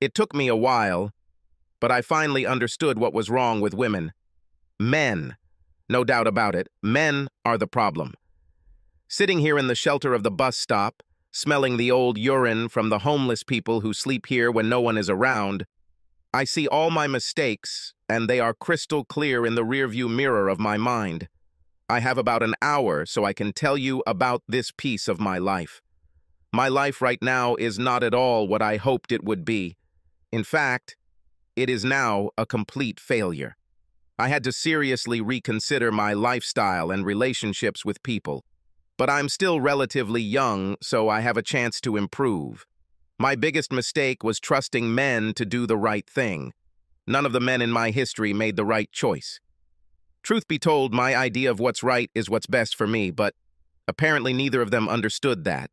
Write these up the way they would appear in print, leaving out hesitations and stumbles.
It took me a while, but I finally understood what was wrong with women. Men, no doubt about it, men are the problem. Sitting here in the shelter of the bus stop, smelling the old urine from the homeless people who sleep here when no one is around, I see all my mistakes, and they are crystal clear in the rearview mirror of my mind. I have about an hour so I can tell you about this piece of my life. My life right now is not at all what I hoped it would be. In fact, it is now a complete failure. I had to seriously reconsider my lifestyle and relationships with people. But I'm still relatively young, so I have a chance to improve. My biggest mistake was trusting men to do the right thing. None of the men in my history made the right choice. Truth be told, my idea of what's right is what's best for me, but apparently neither of them understood that.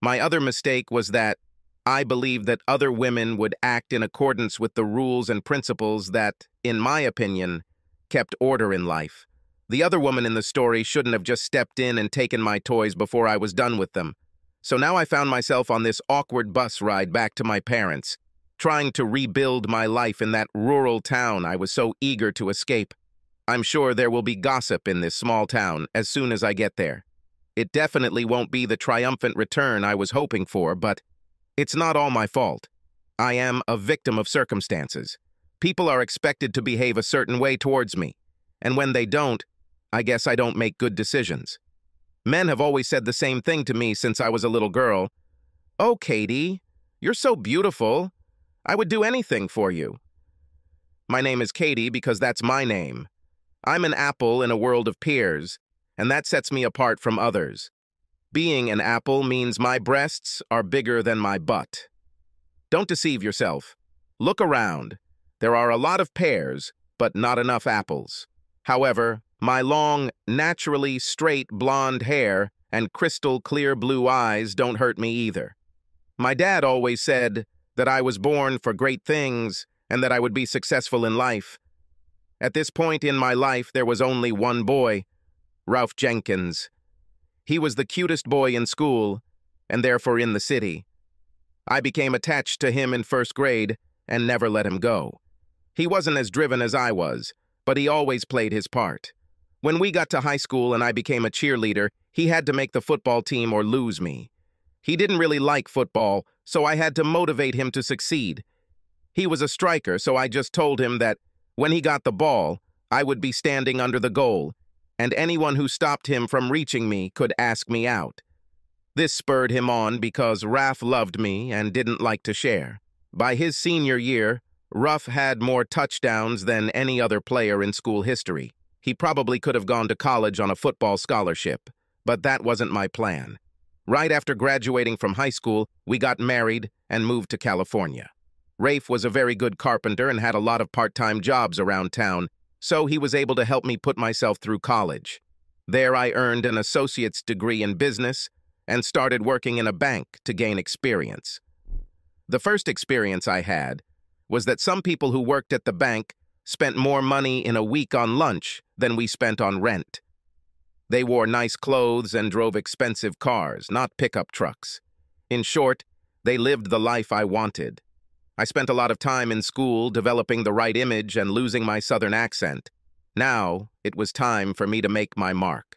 My other mistake was that I believed that other women would act in accordance with the rules and principles that, in my opinion, kept order in life. The other woman in the story shouldn't have just stepped in and taken my toys before I was done with them. So now I found myself on this awkward bus ride back to my parents, trying to rebuild my life in that rural town I was so eager to escape. I'm sure there will be gossip in this small town as soon as I get there. It definitely won't be the triumphant return I was hoping for, but it's not all my fault. I am a victim of circumstances. People are expected to behave a certain way towards me, and when they don't, I guess I don't make good decisions. Men have always said the same thing to me since I was a little girl. "Oh, Katie, you're so beautiful. I would do anything for you." My name is Katie because that's my name. I'm an apple in a world of pears, and that sets me apart from others. Being an apple means my breasts are bigger than my butt. Don't deceive yourself. Look around. There are a lot of pears, but not enough apples. However, my long, naturally straight blonde hair and crystal clear blue eyes don't hurt me either. My dad always said that I was born for great things and that I would be successful in life. At this point in my life, there was only one boy, Rafe Jenkins. He was the cutest boy in school and therefore in the city. I became attached to him in first grade and never let him go. He wasn't as driven as I was, but he always played his part. When we got to high school and I became a cheerleader, he had to make the football team or lose me. He didn't really like football, so I had to motivate him to succeed. He was a striker, so I just told him that when he got the ball, I would be standing under the goal, and anyone who stopped him from reaching me could ask me out. This spurred him on because Rafe loved me and didn't like to share. By his senior year, Rafe had more touchdowns than any other player in school history. He probably could have gone to college on a football scholarship, but that wasn't my plan. Right after graduating from high school, we got married and moved to California. Rafe was a very good carpenter and had a lot of part-time jobs around town, so he was able to help me put myself through college. There I earned an associate's degree in business and started working in a bank to gain experience. The first experience I had was that some people who worked at the bank spent more money in a week on lunch than we spent on rent. They wore nice clothes and drove expensive cars, not pickup trucks. In short, they lived the life I wanted. I spent a lot of time in school developing the right image and losing my southern accent. Now, it was time for me to make my mark.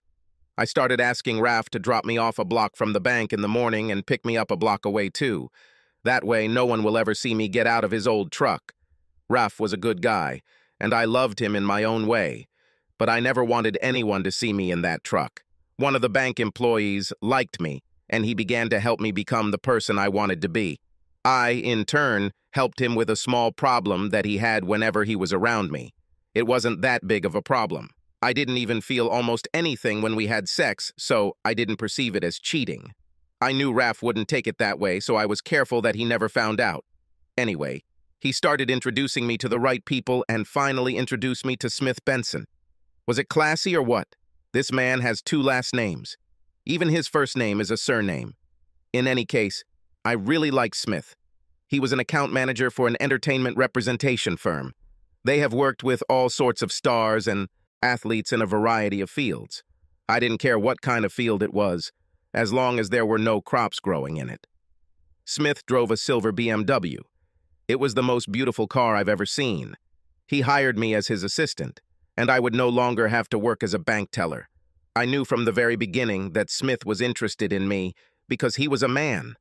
I started asking Rafe to drop me off a block from the bank in the morning and pick me up a block away too. That way, no one will ever see me get out of his old truck. Rafe was a good guy, and I loved him in my own way, but I never wanted anyone to see me in that truck. One of the bank employees liked me, and he began to help me become the person I wanted to be. I, in turn, helped him with a small problem that he had whenever he was around me. It wasn't that big of a problem. I didn't even feel almost anything when we had sex, so I didn't perceive it as cheating. I knew Rafe wouldn't take it that way, so I was careful that he never found out. Anyway, he started introducing me to the right people and finally introduced me to Smith Benson. Was it classy or what? This man has two last names. Even his first name is a surname. In any case, I really like Smith. He was an account manager for an entertainment representation firm. They have worked with all sorts of stars and athletes in a variety of fields. I didn't care what kind of field it was, as long as there were no crops growing in it. Smith drove a silver BMW. It was the most beautiful car I've ever seen. He hired me as his assistant, and I would no longer have to work as a bank teller. I knew from the very beginning that Smith was interested in me because he was a man.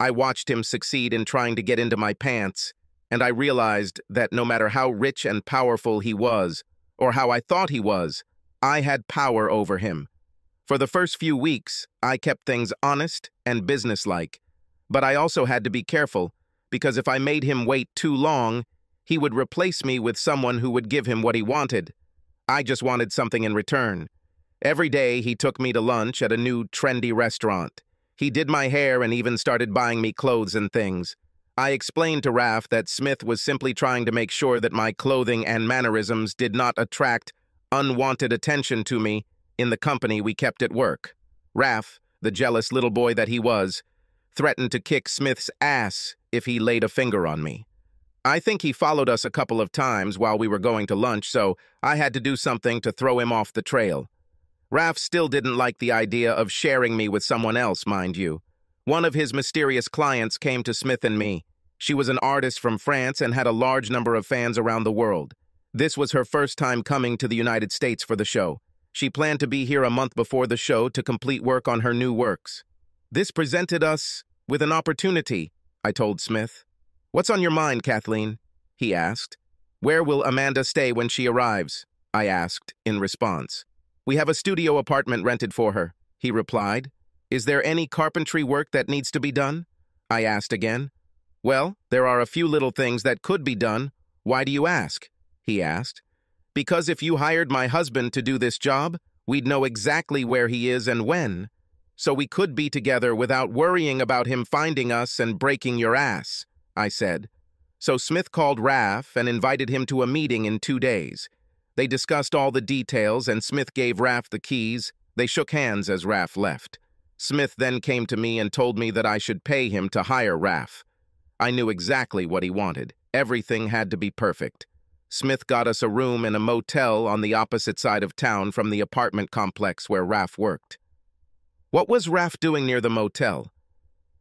I watched him succeed in trying to get into my pants, and I realized that no matter how rich and powerful he was, or how I thought he was, I had power over him. For the first few weeks, I kept things honest and businesslike, but I also had to be careful, because if I made him wait too long, he would replace me with someone who would give him what he wanted. I just wanted something in return. Every day, he took me to lunch at a new trendy restaurant. He did my hair and even started buying me clothes and things. I explained to Rafe that Smith was simply trying to make sure that my clothing and mannerisms did not attract unwanted attention to me in the company we kept at work. Rafe, the jealous little boy that he was, threatened to kick Smith's ass if he laid a finger on me. I think he followed us a couple of times while we were going to lunch, so I had to do something to throw him off the trail. Rafe still didn't like the idea of sharing me with someone else, mind you. One of his mysterious clients came to Smith and me. She was an artist from France and had a large number of fans around the world. This was her first time coming to the United States for the show. She planned to be here a month before the show to complete work on her new works. This presented us with an opportunity, I told Smith. "What's on your mind, Kathleen?" he asked. "Where will Amanda stay when she arrives?" I asked in response. "We have a studio apartment rented for her," he replied. "Is there any carpentry work that needs to be done?" I asked again. "Well, there are a few little things that could be done. Why do you ask?" he asked. "Because if you hired my husband to do this job, we'd know exactly where he is and when, so we could be together without worrying about him finding us and breaking your ass," I said. So Smith called Rafe and invited him to a meeting in 2 days. They discussed all the details, and Smith gave Rafe the keys. They shook hands as Rafe left. Smith then came to me and told me that I should pay him to hire Rafe. I knew exactly what he wanted. Everything had to be perfect. Smith got us a room in a motel on the opposite side of town from the apartment complex where Rafe worked. What was Rafe doing near the motel?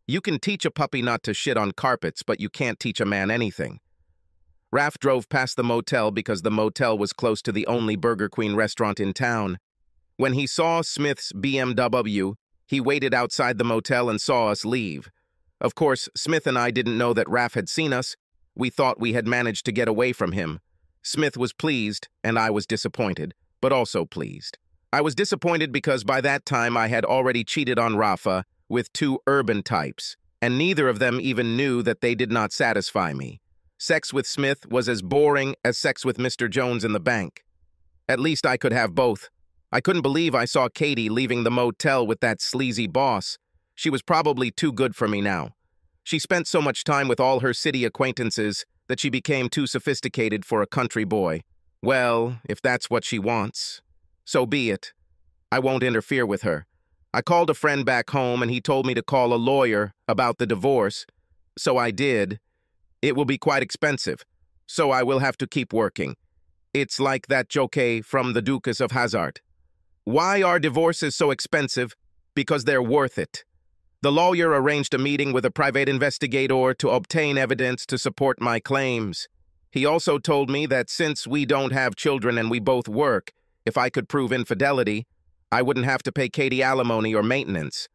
You can teach a puppy not to shit on carpets, but you can't teach a man anything. Rafe drove past the motel because the motel was close to the only Burger Queen restaurant in town. When he saw Smith's BMW, he waited outside the motel and saw us leave. Of course, Smith and I didn't know that Rafe had seen us. We thought we had managed to get away from him. Smith was pleased, and I was disappointed, but also pleased. I was disappointed because by that time I had already cheated on Rafa with 2 urban types, and neither of them even knew that they did not satisfy me. Sex with Smith was as boring as sex with Mr. Jones in the bank. At least I could have both. I couldn't believe I saw Katie leaving the motel with that sleazy boss. She was probably too good for me now. She spent so much time with all her city acquaintances that she became too sophisticated for a country boy. Well, if that's what she wants, so be it. I won't interfere with her. I called a friend back home and he told me to call a lawyer about the divorce, so I did. It will be quite expensive, so I will have to keep working. It's like that joke from the Duchess of Hazard. Why are divorces so expensive? Because they're worth it. The lawyer arranged a meeting with a private investigator to obtain evidence to support my claims. He also told me that since we don't have children and we both work, if I could prove infidelity, I wouldn't have to pay Katie alimony or maintenance.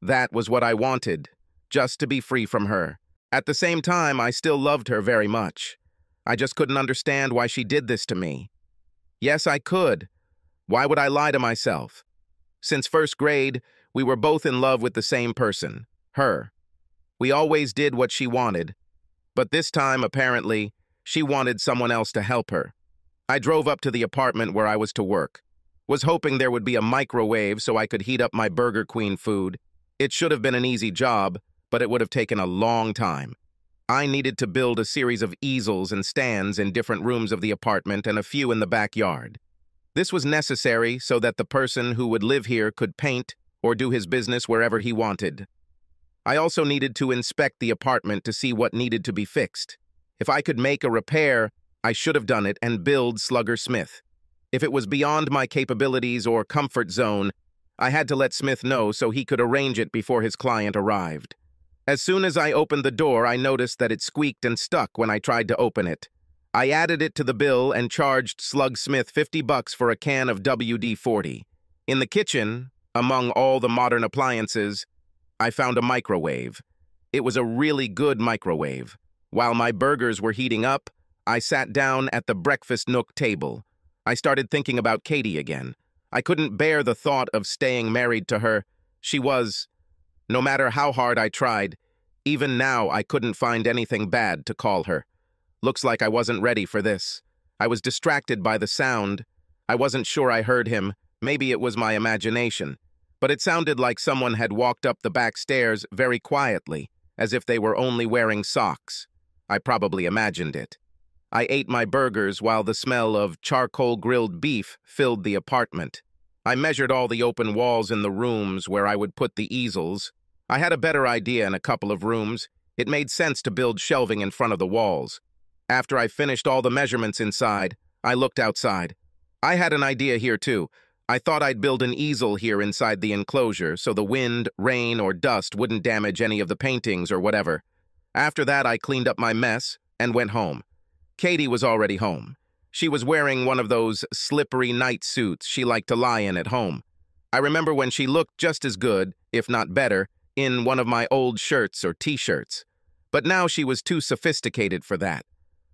That was what I wanted, just to be free from her. At the same time, I still loved her very much. I just couldn't understand why she did this to me. Yes, I could. Why would I lie to myself? Since first grade, we were both in love with the same person, her. We always did what she wanted, but this time, apparently, she wanted someone else to help her. I drove up to the apartment where I was to work, was hoping there would be a microwave so I could heat up my Burger Queen food. It should have been an easy job, but it would have taken a long time. I needed to build a series of easels and stands in different rooms of the apartment and a few in the backyard. This was necessary so that the person who would live here could paint or do his business wherever he wanted. I also needed to inspect the apartment to see what needed to be fixed. If I could make a repair, I should have done it and billed Slugger Smith. If it was beyond my capabilities or comfort zone, I had to let Smith know so he could arrange it before his client arrived. As soon as I opened the door, I noticed that it squeaked and stuck when I tried to open it. I added it to the bill and charged Slug Smith $50 for a can of WD-40. In the kitchen, among all the modern appliances, I found a microwave. It was a really good microwave. While my burgers were heating up, I sat down at the breakfast nook table. I started thinking about Katie again. I couldn't bear the thought of staying married to her. She was, no matter how hard I tried, even now I couldn't find anything bad to call her. Looks like I wasn't ready for this. I was distracted by the sound. I wasn't sure I heard him. Maybe it was my imagination. But it sounded like someone had walked up the back stairs very quietly, as if they were only wearing socks. I probably imagined it. I ate my burgers while the smell of charcoal-grilled beef filled the apartment. I measured all the open walls in the rooms where I would put the easels. I had a better idea in a couple of rooms. It made sense to build shelving in front of the walls. After I finished all the measurements inside, I looked outside. I had an idea here too. I thought I'd build an easel here inside the enclosure so the wind, rain, or dust wouldn't damage any of the paintings or whatever. After that, I cleaned up my mess and went home. Katie was already home. She was wearing one of those slippery night suits she liked to lie in at home. I remember when she looked just as good, if not better, in one of my old shirts or t-shirts. But now she was too sophisticated for that.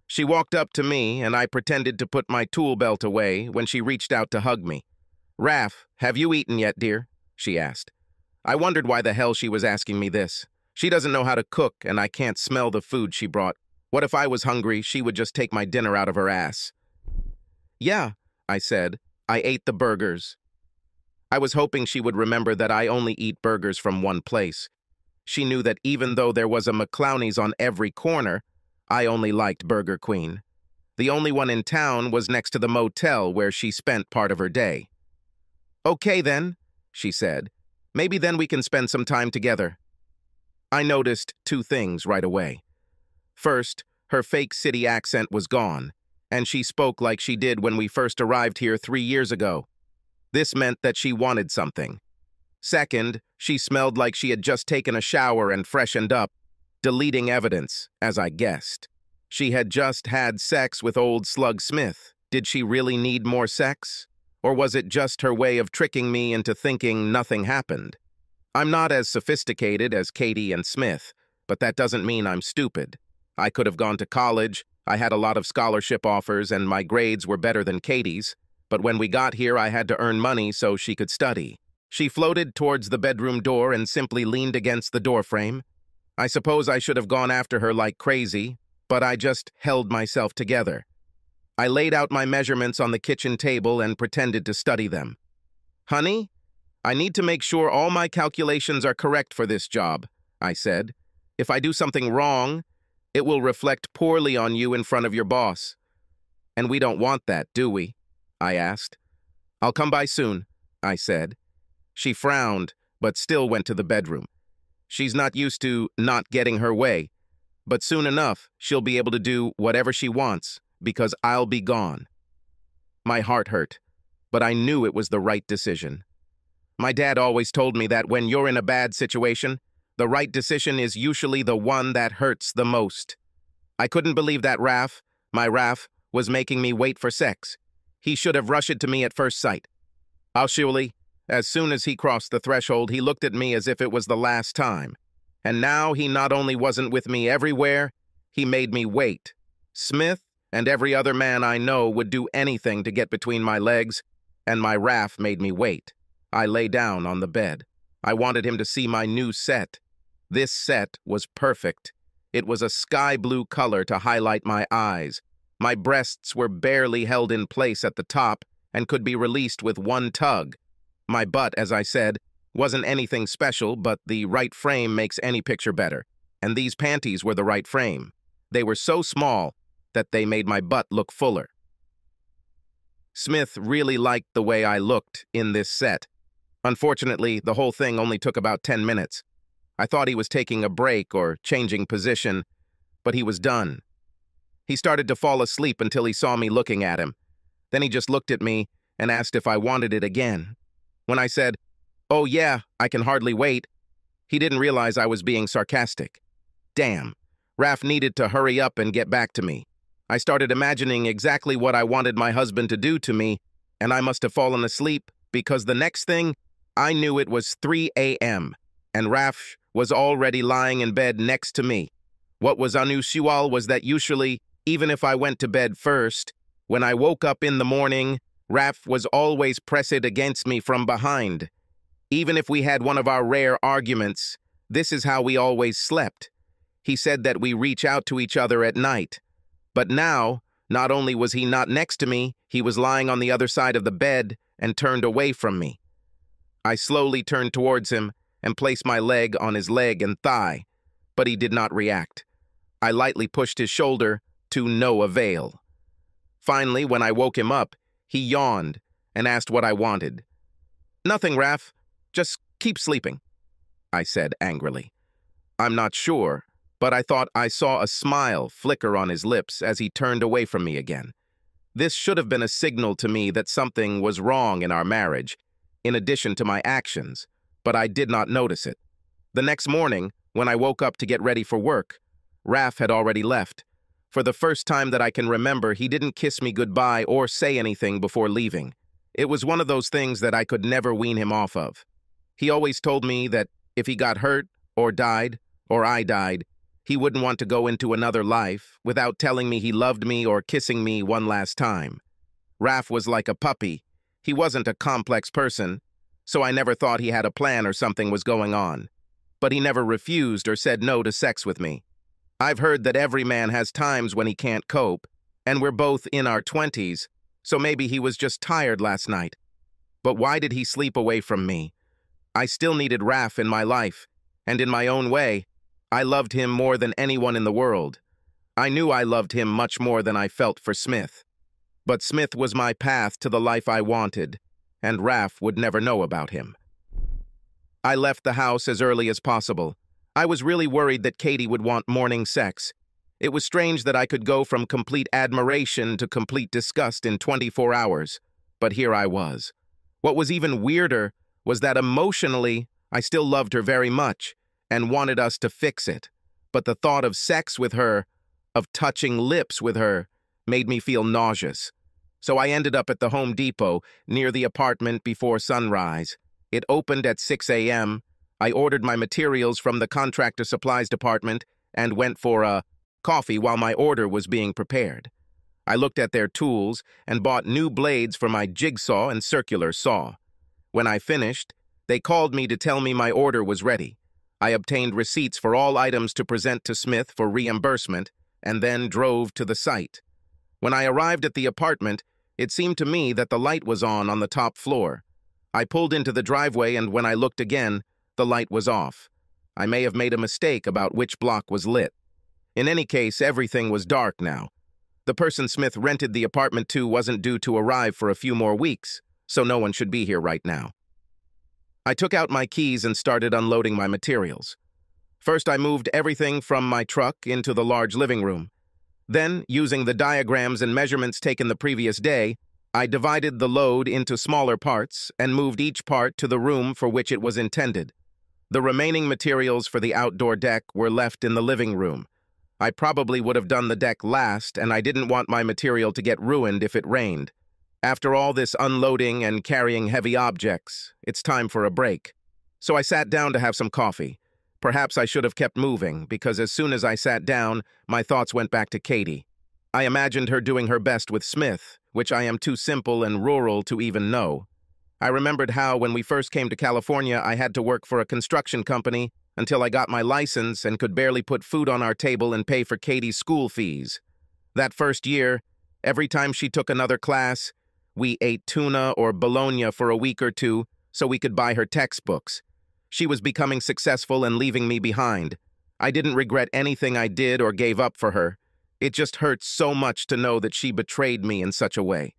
She walked up to me and I pretended to put my tool belt away when she reached out to hug me. "Raf, have you eaten yet, dear?" she asked. I wondered why the hell she was asking me this. She doesn't know how to cook and I can't smell the food she brought. What if I was hungry, she would just take my dinner out of her ass. "Yeah," I said. I ate the burgers. I was hoping she would remember that I only eat burgers from one place. She knew that even though there was a McClowney's on every corner, I only liked Burger Queen. The only one in town was next to the motel where she spent part of her day. "Okay then," she said. "Maybe then we can spend some time together." I noticed two things right away. First, her fake city accent was gone, and she spoke like she did when we first arrived here 3 years ago. This meant that she wanted something. Second, she smelled like she had just taken a shower and freshened up, deleting evidence, as I guessed. She had just had sex with old Slug Smith. Did she really need more sex? Or was it just her way of tricking me into thinking nothing happened? I'm not as sophisticated as Katie and Smith, but that doesn't mean I'm stupid. I could have gone to college, I had a lot of scholarship offers, and my grades were better than Katie's, but when we got here I had to earn money so she could study. She floated towards the bedroom door and simply leaned against the doorframe. I suppose I should have gone after her like crazy, but I just held myself together. I laid out my measurements on the kitchen table and pretended to study them. "Honey, I need to make sure all my calculations are correct for this job," I said. "If I do something wrong, it will reflect poorly on you in front of your boss." "And we don't want that, do we?" I asked. "I'll come by soon," I said. She frowned, but still went to the bedroom. She's not used to not getting her way, but soon enough she'll be able to do whatever she wants because I'll be gone. My heart hurt, but I knew it was the right decision. My dad always told me that when you're in a bad situation, the right decision is usually the one that hurts the most. I couldn't believe that Raf, my Raf, was making me wait for sex. He should have rushed to me at first sight. Actually, as soon as he crossed the threshold, he looked at me as if it was the last time. And now he not only wasn't with me everywhere, he made me wait. Smith and every other man I know would do anything to get between my legs, and my Raf made me wait. I lay down on the bed. I wanted him to see my new set. This set was perfect. It was a sky blue color to highlight my eyes. My breasts were barely held in place at the top and could be released with one tug. My butt, as I said, wasn't anything special, but the right frame makes any picture better. And these panties were the right frame. They were so small that they made my butt look fuller. Smith really liked the way I looked in this set. Unfortunately, the whole thing only took about 10 minutes. I thought he was taking a break or changing position, but he was done. He started to fall asleep until he saw me looking at him. Then he just looked at me and asked if I wanted it again. When I said, "Oh yeah, I can hardly wait," He didn't realize I was being sarcastic. Damn. Raf needed to hurry up and get back to me. I started imagining exactly what I wanted my husband to do to me, and I must have fallen asleep, because the next thing, I knew it was 3 a.m., and Raf was already lying in bed next to me. What was unusual was that usually, even if I went to bed first, when I woke up in the morning, Raf was always pressed against me from behind. Even if we had one of our rare arguments, this is how we always slept. He said that we reach out to each other at night. But now, not only was he not next to me, he was lying on the other side of the bed and turned away from me. I slowly turned towards him and placed my leg on his leg and thigh, but he did not react. I lightly pushed his shoulder, to no avail. Finally, when I woke him up, he yawned and asked what I wanted. "Nothing, Raf. Just keep sleeping," I said angrily. I'm not sure, but I thought I saw a smile flicker on his lips as he turned away from me again. This should have been a signal to me that something was wrong in our marriage, in addition to my actions, but I did not notice it. The next morning, when I woke up to get ready for work, Raf had already left. For the first time that I can remember, he didn't kiss me goodbye or say anything before leaving. It was one of those things that I could never wean him off of. He always told me that if he got hurt or died, or I died, he wouldn't want to go into another life without telling me he loved me or kissing me one last time. Raf was like a puppy. He wasn't a complex person, so I never thought he had a plan or something was going on. But he never refused or said no to sex with me. I've heard that every man has times when he can't cope, and we're both in our 20s, so maybe he was just tired last night. But why did he sleep away from me? I still needed Raf in my life, and in my own way, I loved him more than anyone in the world. I knew I loved him much more than I felt for Smith. But Smith was my path to the life I wanted, and Raf would never know about him. I left the house as early as possible. I was really worried that Katie would want morning sex. It was strange that I could go from complete admiration to complete disgust in 24 hours, but here I was. What was even weirder was that emotionally, I still loved her very much and wanted us to fix it. But the thought of sex with her, of touching lips with her, made me feel nauseous. So I ended up at the Home Depot near the apartment before sunrise. It opened at 6 a.m. I ordered my materials from the contractor supplies department and went for a coffee while my order was being prepared. I looked at their tools and bought new blades for my jigsaw and circular saw. When I finished, they called me to tell me my order was ready. I obtained receipts for all items to present to Smith for reimbursement and then drove to the site. When I arrived at the apartment, it seemed to me that the light was on the top floor. I pulled into the driveway and when I looked again, the light was off. I may have made a mistake about which block was lit. In any case, everything was dark now. The person Smith rented the apartment to wasn't due to arrive for a few more weeks, so no one should be here right now. I took out my keys and started unloading my materials. First, I moved everything from my truck into the large living room. Then, using the diagrams and measurements taken the previous day, I divided the load into smaller parts and moved each part to the room for which it was intended. The remaining materials for the outdoor deck were left in the living room. I probably would have done the deck last, and I didn't want my material to get ruined if it rained. After all this unloading and carrying heavy objects, it's time for a break. So I sat down to have some coffee. Perhaps I should have kept moving, because as soon as I sat down, my thoughts went back to Katie. I imagined her doing her best with Smith, which I am too simple and rural to even know. I remembered how, when we first came to California, I had to work for a construction company until I got my license and could barely put food on our table and pay for Katie's school fees. That first year, every time she took another class, we ate tuna or bologna for a week or two so we could buy her textbooks. She was becoming successful and leaving me behind. I didn't regret anything I did or gave up for her. It just hurt so much to know that she betrayed me in such a way.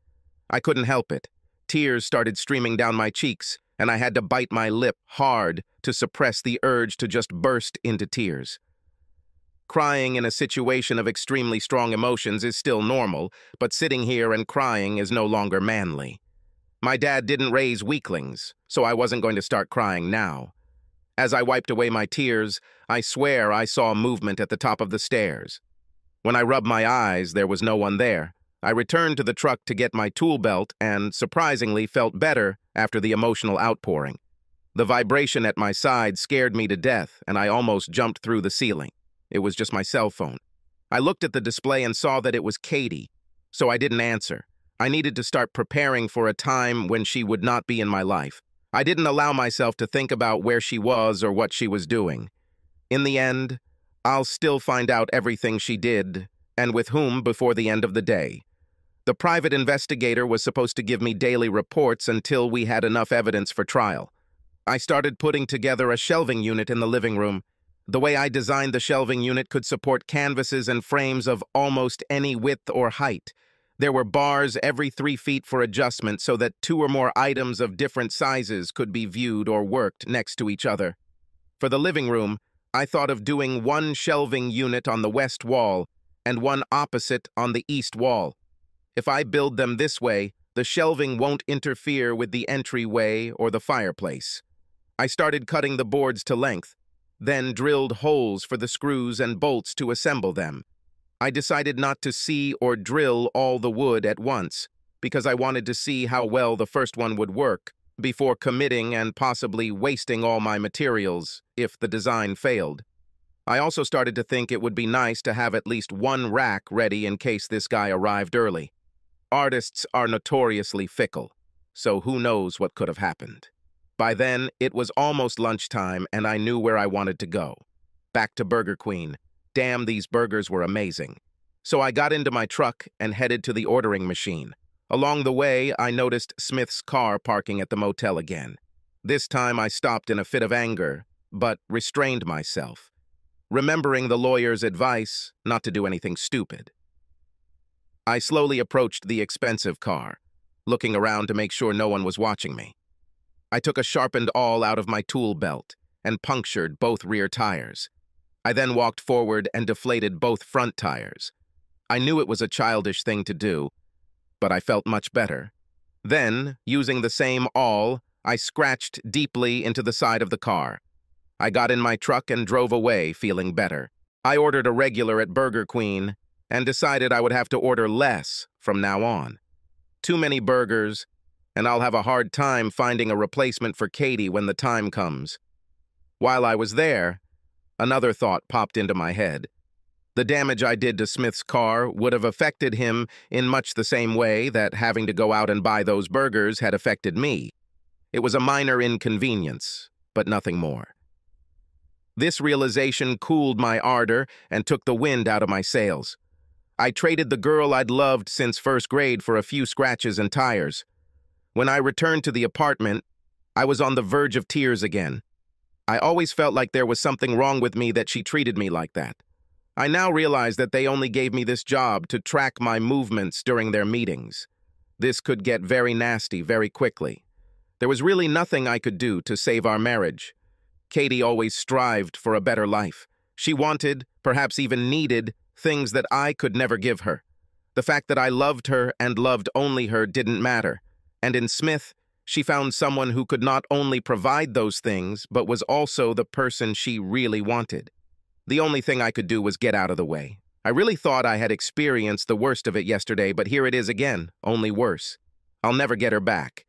I couldn't help it. Tears started streaming down my cheeks, and I had to bite my lip hard to suppress the urge to just burst into tears. Crying in a situation of extremely strong emotions is still normal, but sitting here and crying is no longer manly. My dad didn't raise weaklings, so I wasn't going to start crying now. As I wiped away my tears, I swear I saw movement at the top of the stairs. When I rubbed my eyes, there was no one there. I returned to the truck to get my tool belt and, surprisingly, felt better after the emotional outpouring. The vibration at my side scared me to death, and I almost jumped through the ceiling. It was just my cell phone. I looked at the display and saw that it was Katie, so I didn't answer. I needed to start preparing for a time when she would not be in my life. I didn't allow myself to think about where she was or what she was doing. In the end, I'll still find out everything she did and with whom before the end of the day. The private investigator was supposed to give me daily reports until we had enough evidence for trial. I started putting together a shelving unit in the living room. The way I designed the shelving unit could support canvases and frames of almost any width or height. There were bars every 3 feet for adjustment so that 2 or more items of different sizes could be viewed or worked next to each other. For the living room, I thought of doing 1 shelving unit on the west wall and 1 opposite on the east wall. If I build them this way, the shelving won't interfere with the entryway or the fireplace. I started cutting the boards to length, then drilled holes for the screws and bolts to assemble them. I decided not to see or drill all the wood at once, because I wanted to see how well the first one would work before committing and possibly wasting all my materials if the design failed. I also started to think it would be nice to have at least 1 rack ready in case this guy arrived early. Artists are notoriously fickle, so who knows what could have happened. By then, it was almost lunchtime, and I knew where I wanted to go. Back to Burger Queen. Damn, these burgers were amazing. So I got into my truck and headed to the ordering machine. Along the way, I noticed Smith's car parking at the motel again. This time, I stopped in a fit of anger, but restrained myself, remembering the lawyer's advice not to do anything stupid. I slowly approached the expensive car, looking around to make sure no one was watching me. I took a sharpened awl out of my tool belt and punctured both rear tires. I then walked forward and deflated both front tires. I knew it was a childish thing to do, but I felt much better. Then, using the same awl, I scratched deeply into the side of the car. I got in my truck and drove away feeling better. I ordered a regular at Burger Queen and decided I would have to order less from now on. Too many burgers, and I'll have a hard time finding a replacement for Katie when the time comes. While I was there, another thought popped into my head. The damage I did to Smith's car would have affected him in much the same way that having to go out and buy those burgers had affected me. It was a minor inconvenience, but nothing more. This realization cooled my ardor and took the wind out of my sails. I traded the girl I'd loved since first grade for a few scratches and tires. When I returned to the apartment, I was on the verge of tears again. I always felt like there was something wrong with me that she treated me like that. I now realize that they only gave me this job to track my movements during their meetings. This could get very nasty very quickly. There was really nothing I could do to save our marriage. Katie always strived for a better life. She wanted, perhaps even needed, things that I could never give her. The fact that I loved her and loved only her didn't matter. And in Smith, she found someone who could not only provide those things, but was also the person she really wanted. The only thing I could do was get out of the way. I really thought I had experienced the worst of it yesterday, but here it is again, only worse. I'll never get her back.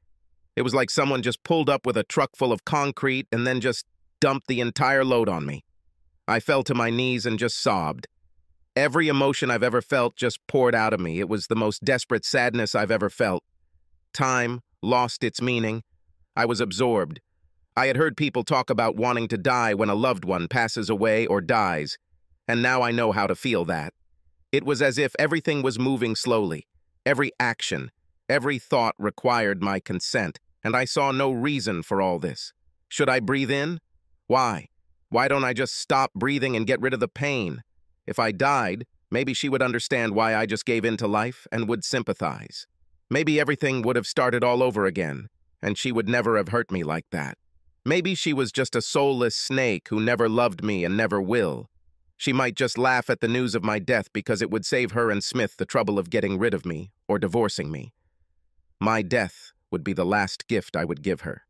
It was like someone just pulled up with a truck full of concrete and then just dumped the entire load on me. I fell to my knees and just sobbed. Every emotion I've ever felt just poured out of me. It was the most desperate sadness I've ever felt. Time lost its meaning. I was absorbed. I had heard people talk about wanting to die when a loved one passes away or dies, and now I know how to feel that. It was as if everything was moving slowly. Every action, every thought required my consent, and I saw no reason for all this. Should I breathe in? Why? Why don't I just stop breathing and get rid of the pain? If I died, maybe she would understand why I just gave in to life and would sympathize. Maybe everything would have started all over again, and she would never have hurt me like that. Maybe she was just a soulless snake who never loved me and never will. She might just laugh at the news of my death because it would save her and Smith the trouble of getting rid of me or divorcing me. My death would be the last gift I would give her.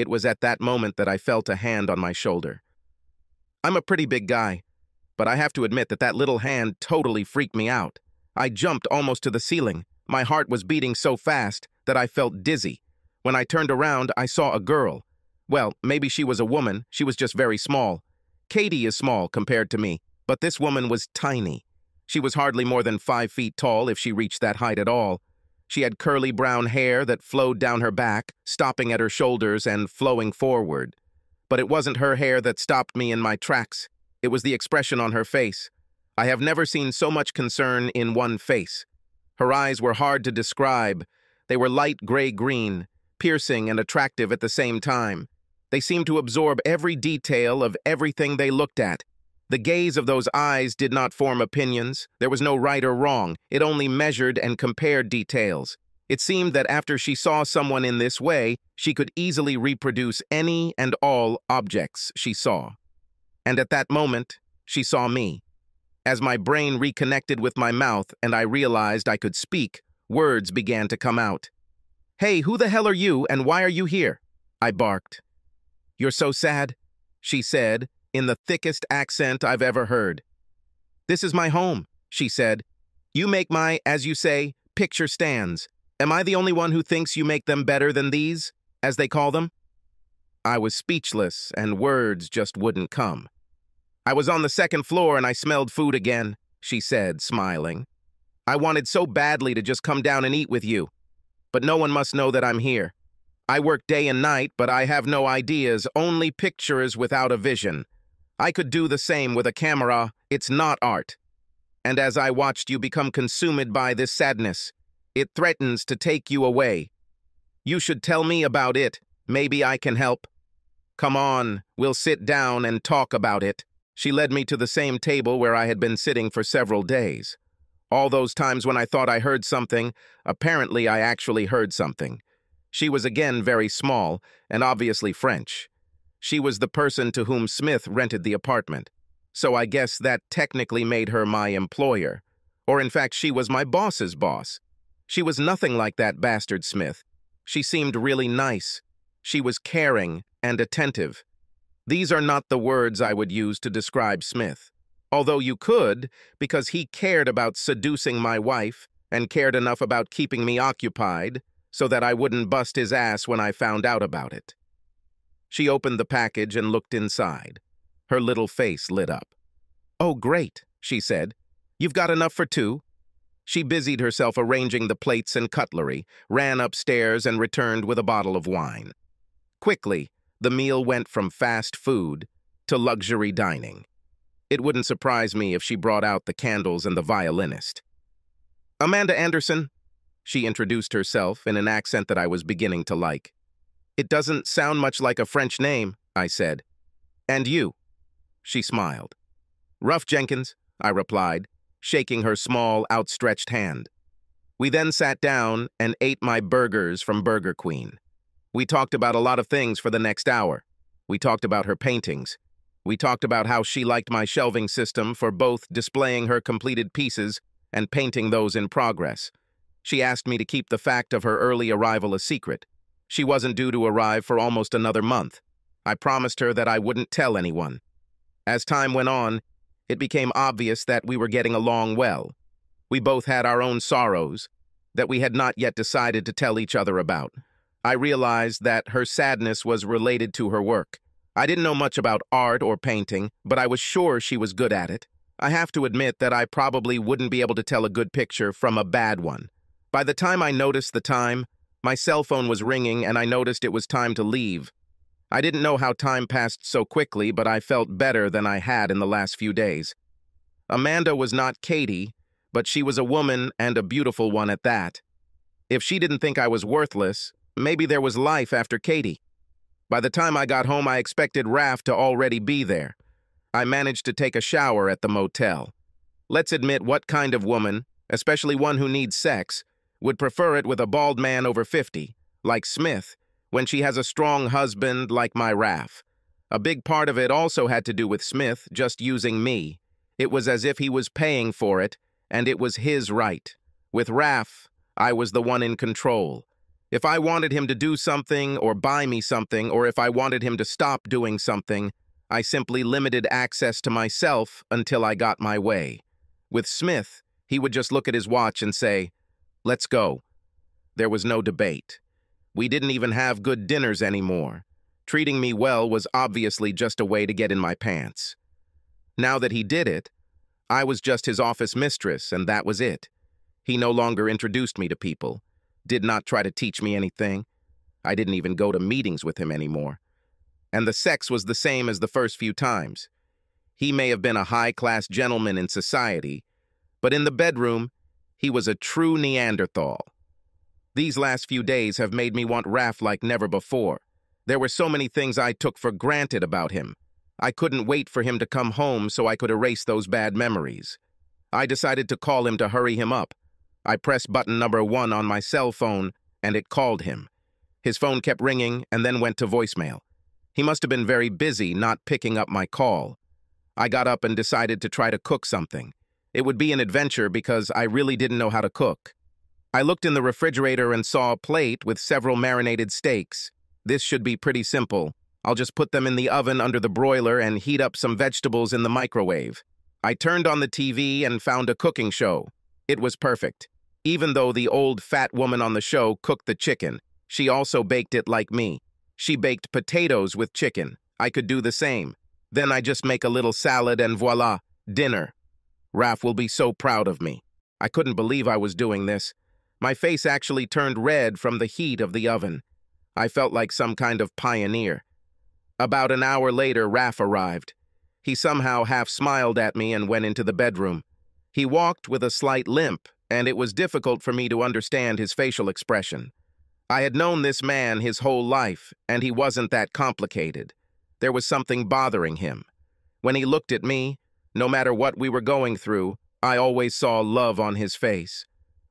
It was at that moment that I felt a hand on my shoulder. I'm a pretty big guy, but I have to admit that that little hand totally freaked me out. I jumped almost to the ceiling. My heart was beating so fast that I felt dizzy. When I turned around, I saw a girl. Well, maybe she was a woman. She was just very small. Katie is small compared to me, but this woman was tiny. She was hardly more than 5 feet tall if she reached that height at all. She had curly brown hair that flowed down her back, stopping at her shoulders and flowing forward. But it wasn't her hair that stopped me in my tracks. It was the expression on her face. I have never seen so much concern in one face. Her eyes were hard to describe. They were light gray-green, piercing and attractive at the same time. They seemed to absorb every detail of everything they looked at. The gaze of those eyes did not form opinions. There was no right or wrong. It only measured and compared details. It seemed that after she saw someone in this way, she could easily reproduce any and all objects she saw. And at that moment, she saw me. As my brain reconnected with my mouth and I realized I could speak, words began to come out. "Hey, who the hell are you and why are you here?" I barked. "You're so sad," she said, in the thickest accent I've ever heard. "This is my home," she said. "You make my, as you say, picture stands. Am I the only one who thinks you make them better than these, as they call them?" I was speechless, and words just wouldn't come. "I was on the second floor and I smelled food again," she said, smiling. "I wanted so badly to just come down and eat with you. But no one must know that I'm here. I work day and night, but I have no ideas, only pictures without a vision. I could do the same with a camera. It's not art. And as I watched you become consumed by this sadness, it threatens to take you away. You should tell me about it. Maybe I can help. Come on, we'll sit down and talk about it." She led me to the same table where I had been sitting for several days. All those times when I thought I heard something, apparently I actually heard something. She was again very small and obviously French. She was the person to whom Smith rented the apartment, so I guess that technically made her my employer. Or in fact, she was my boss's boss. She was nothing like that bastard Smith. She seemed really nice. She was caring and attentive. These are not the words I would use to describe Smith, although you could, because he cared about seducing my wife and cared enough about keeping me occupied so that I wouldn't bust his ass when I found out about it. She opened the package and looked inside. Her little face lit up. "Oh, great," she said. "You've got enough for two?" She busied herself arranging the plates and cutlery, ran upstairs and returned with a bottle of wine. Quickly, the meal went from fast food to luxury dining. It wouldn't surprise me if she brought out the candles and the violinist. "Amanda Anderson," she introduced herself in an accent that I was beginning to like. "It doesn't sound much like a French name," I said. "And you?" She smiled. "Rafe Jenkins," I replied, shaking her small, outstretched hand. We then sat down and ate my burgers from Burger Queen. We talked about a lot of things for the next hour. We talked about her paintings. We talked about how she liked my shelving system for both displaying her completed pieces and painting those in progress. She asked me to keep the fact of her early arrival a secret. She wasn't due to arrive for almost another month. I promised her that I wouldn't tell anyone. As time went on, it became obvious that we were getting along well. We both had our own sorrows that we had not yet decided to tell each other about. I realized that her sadness was related to her work. I didn't know much about art or painting, but I was sure she was good at it. I have to admit that I probably wouldn't be able to tell a good picture from a bad one. By the time I noticed the time, my cell phone was ringing and I noticed it was time to leave. I didn't know how time passed so quickly, but I felt better than I had in the last few days. Amanda was not Katie, but she was a woman and a beautiful one at that. If she didn't think I was worthless, maybe there was life after Katie. By the time I got home, I expected Rafe to already be there. I managed to take a shower at the motel. Let's admit what kind of woman, especially one who needs sex, would prefer it with a bald man over 50, like Smith, when she has a strong husband like my Rafe. A big part of it also had to do with Smith just using me. It was as if he was paying for it, and it was his right. With Rafe, I was the one in control. If I wanted him to do something or buy me something, or if I wanted him to stop doing something, I simply limited access to myself until I got my way. With Smith, he would just look at his watch and say, "Let's go." There was no debate. We didn't even have good dinners anymore. Treating me well was obviously just a way to get in my pants. Now that he did it, I was just his office mistress, and that was it. He no longer introduced me to people, did not try to teach me anything. I didn't even go to meetings with him anymore. And the sex was the same as the first few times. He may have been a high-class gentleman in society, but in the bedroom, he was a true Neanderthal. These last few days have made me want Rafe like never before. There were so many things I took for granted about him. I couldn't wait for him to come home so I could erase those bad memories. I decided to call him to hurry him up. I pressed button number 1 on my cell phone, and it called him. His phone kept ringing and then went to voicemail. He must have been very busy not picking up my call. I got up and decided to try to cook something. It would be an adventure because I really didn't know how to cook. I looked in the refrigerator and saw a plate with several marinated steaks. This should be pretty simple. I'll just put them in the oven under the broiler and heat up some vegetables in the microwave. I turned on the TV and found a cooking show. It was perfect. Even though the old fat woman on the show cooked the chicken, she also baked it like me. She baked potatoes with chicken. I could do the same. Then I just make a little salad and voila, dinner. Rafe will be so proud of me. I couldn't believe I was doing this. My face actually turned red from the heat of the oven. I felt like some kind of pioneer. About an hour later, Rafe arrived. He somehow half smiled at me and went into the bedroom. He walked with a slight limp, and it was difficult for me to understand his facial expression. I had known this man his whole life, and he wasn't that complicated. There was something bothering him. When he looked at me, no matter what we were going through, I always saw love on his face.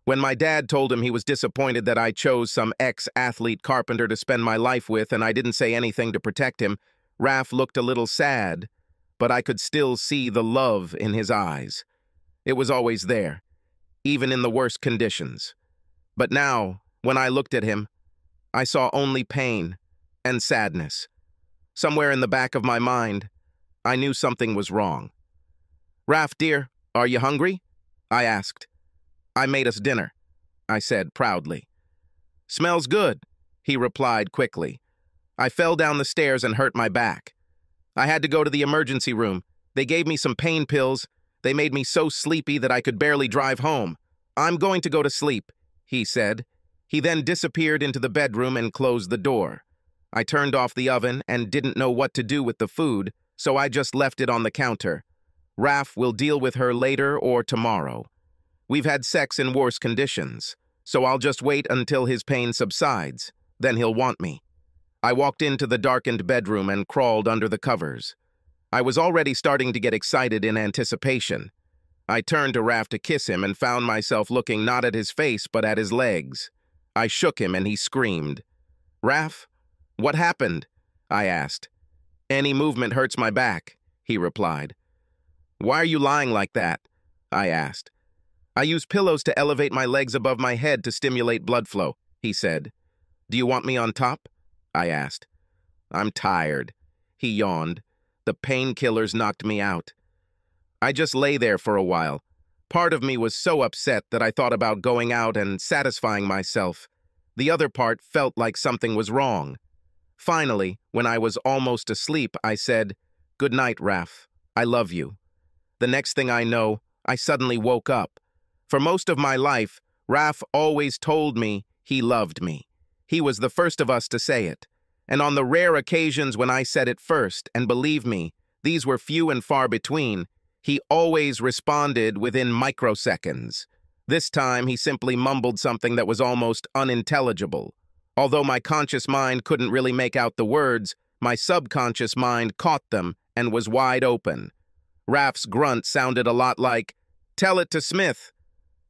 When my dad told him he was disappointed that I chose some ex-athlete carpenter to spend my life with and I didn't say anything to protect him, Rafe looked a little sad, but I could still see the love in his eyes. It was always there, even in the worst conditions. But now, when I looked at him, I saw only pain and sadness. Somewhere in the back of my mind, I knew something was wrong. "Rafe, dear, are you hungry?" I asked. "I made us dinner," I said proudly. "Smells good," he replied quickly. I fell down the stairs and hurt my back. I had to go to the emergency room. They gave me some pain pills. They made me so sleepy that I could barely drive home. "I'm going to go to sleep," he said. He then disappeared into the bedroom and closed the door. I turned off the oven and didn't know what to do with the food, so I just left it on the counter. Rafe will deal with her later or tomorrow. We've had sex in worse conditions, so I'll just wait until his pain subsides, then he'll want me. I walked into the darkened bedroom and crawled under the covers. I was already starting to get excited in anticipation. I turned to Rafe to kiss him and found myself looking not at his face but at his legs. I shook him and he screamed. "Rafe, what happened?" I asked. "Any movement hurts my back," he replied. "Why are you lying like that?" I asked. "I use pillows to elevate my legs above my head to stimulate blood flow," he said. "Do you want me on top?" I asked. "I'm tired," he yawned. "The painkillers knocked me out." I just lay there for a while. Part of me was so upset that I thought about going out and satisfying myself. The other part felt like something was wrong. Finally, when I was almost asleep, I said, "Good night, Rafe. I love you." The next thing I know, I suddenly woke up. For most of my life, Rafe always told me he loved me. He was the first of us to say it. And on the rare occasions when I said it first, and believe me, these were few and far between, he always responded within microseconds. This time, he simply mumbled something that was almost unintelligible. Although my conscious mind couldn't really make out the words, my subconscious mind caught them and was wide open. Rafe's grunt sounded a lot like, "Tell it to Smith."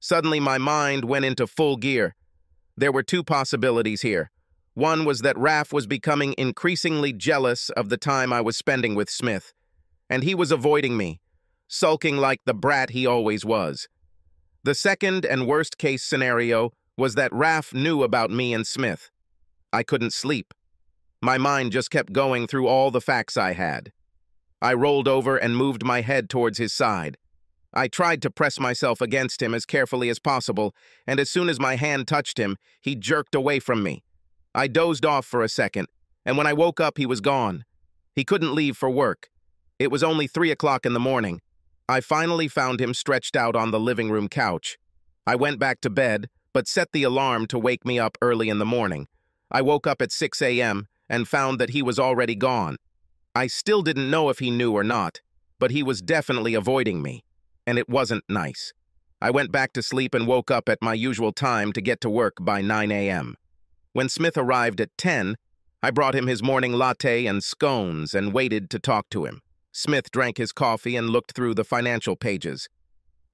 Suddenly, my mind went into full gear. There were two possibilities here. One was that Rafe was becoming increasingly jealous of the time I was spending with Smith, and he was avoiding me, sulking like the brat he always was. The second and worst case scenario was that Rafe knew about me and Smith. I couldn't sleep. My mind just kept going through all the facts I had. I rolled over and moved my head towards his side. I tried to press myself against him as carefully as possible, and as soon as my hand touched him, he jerked away from me. I dozed off for a second, and when I woke up, he was gone. He couldn't leave for work. It was only 3 o'clock in the morning. I finally found him stretched out on the living room couch. I went back to bed, but set the alarm to wake me up early in the morning. I woke up at 6 a.m. and found that he was already gone. I still didn't know if he knew or not, but he was definitely avoiding me, and it wasn't nice. I went back to sleep and woke up at my usual time to get to work by 9 a.m. When Smith arrived at 10, I brought him his morning latte and scones and waited to talk to him. Smith drank his coffee and looked through the financial pages.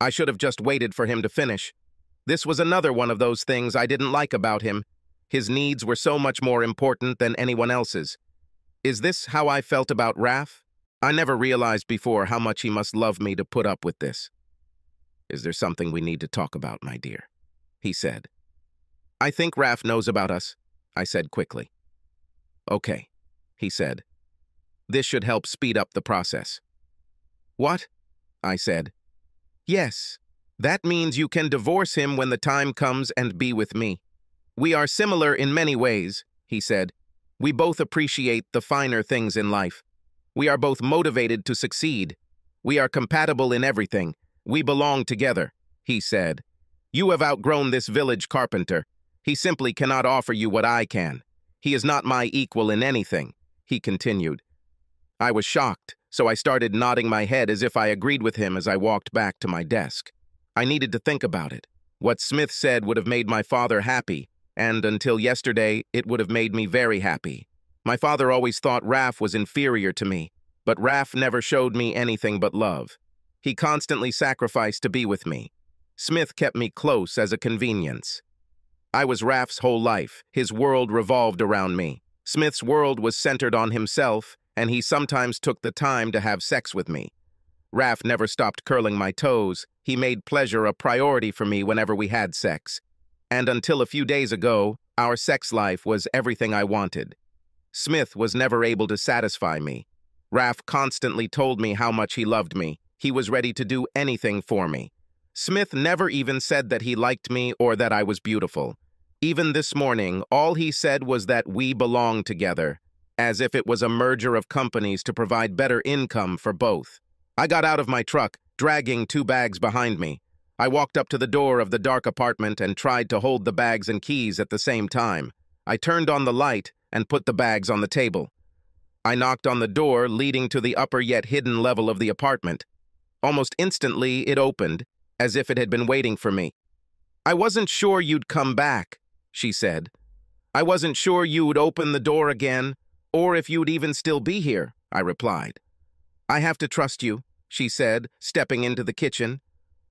I should have just waited for him to finish. This was another one of those things I didn't like about him. His needs were so much more important than anyone else's. Is this how I felt about Rafe? I never realized before how much he must love me to put up with this. "Is there something we need to talk about, my dear?" he said. "I think Rafe knows about us," I said quickly. "Okay," he said. "This should help speed up the process." "What?" I said. "Yes. That means you can divorce him when the time comes and be with me. We are similar in many ways," he said. "We both appreciate the finer things in life. We are both motivated to succeed. We are compatible in everything. We belong together," he said. "You have outgrown this village carpenter. He simply cannot offer you what I can. He is not my equal in anything," he continued. I was shocked, so I started nodding my head as if I agreed with him as I walked back to my desk. I needed to think about it. What Smith said would have made my father happy, and until yesterday, it would have made me very happy. My father always thought Rafe was inferior to me, but Rafe never showed me anything but love. He constantly sacrificed to be with me. Smith kept me close as a convenience. I was Rafe's whole life. His world revolved around me. Smith's world was centered on himself, and he sometimes took the time to have sex with me. Rafe never stopped curling my toes. He made pleasure a priority for me whenever we had sex. And until a few days ago, our sex life was everything I wanted. Smith was never able to satisfy me. Rafe constantly told me how much he loved me. He was ready to do anything for me. Smith never even said that he liked me or that I was beautiful. Even this morning, all he said was that we belong together, as if it was a merger of companies to provide better income for both. I got out of my truck, dragging two bags behind me. I walked up to the door of the dark apartment and tried to hold the bags and keys at the same time. I turned on the light and put the bags on the table. I knocked on the door leading to the upper yet hidden level of the apartment. Almost instantly, it opened, as if it had been waiting for me. "I wasn't sure you'd come back," she said. "I wasn't sure you would open the door again, or if you'd even still be here," I replied. "I have to trust you," she said, stepping into the kitchen.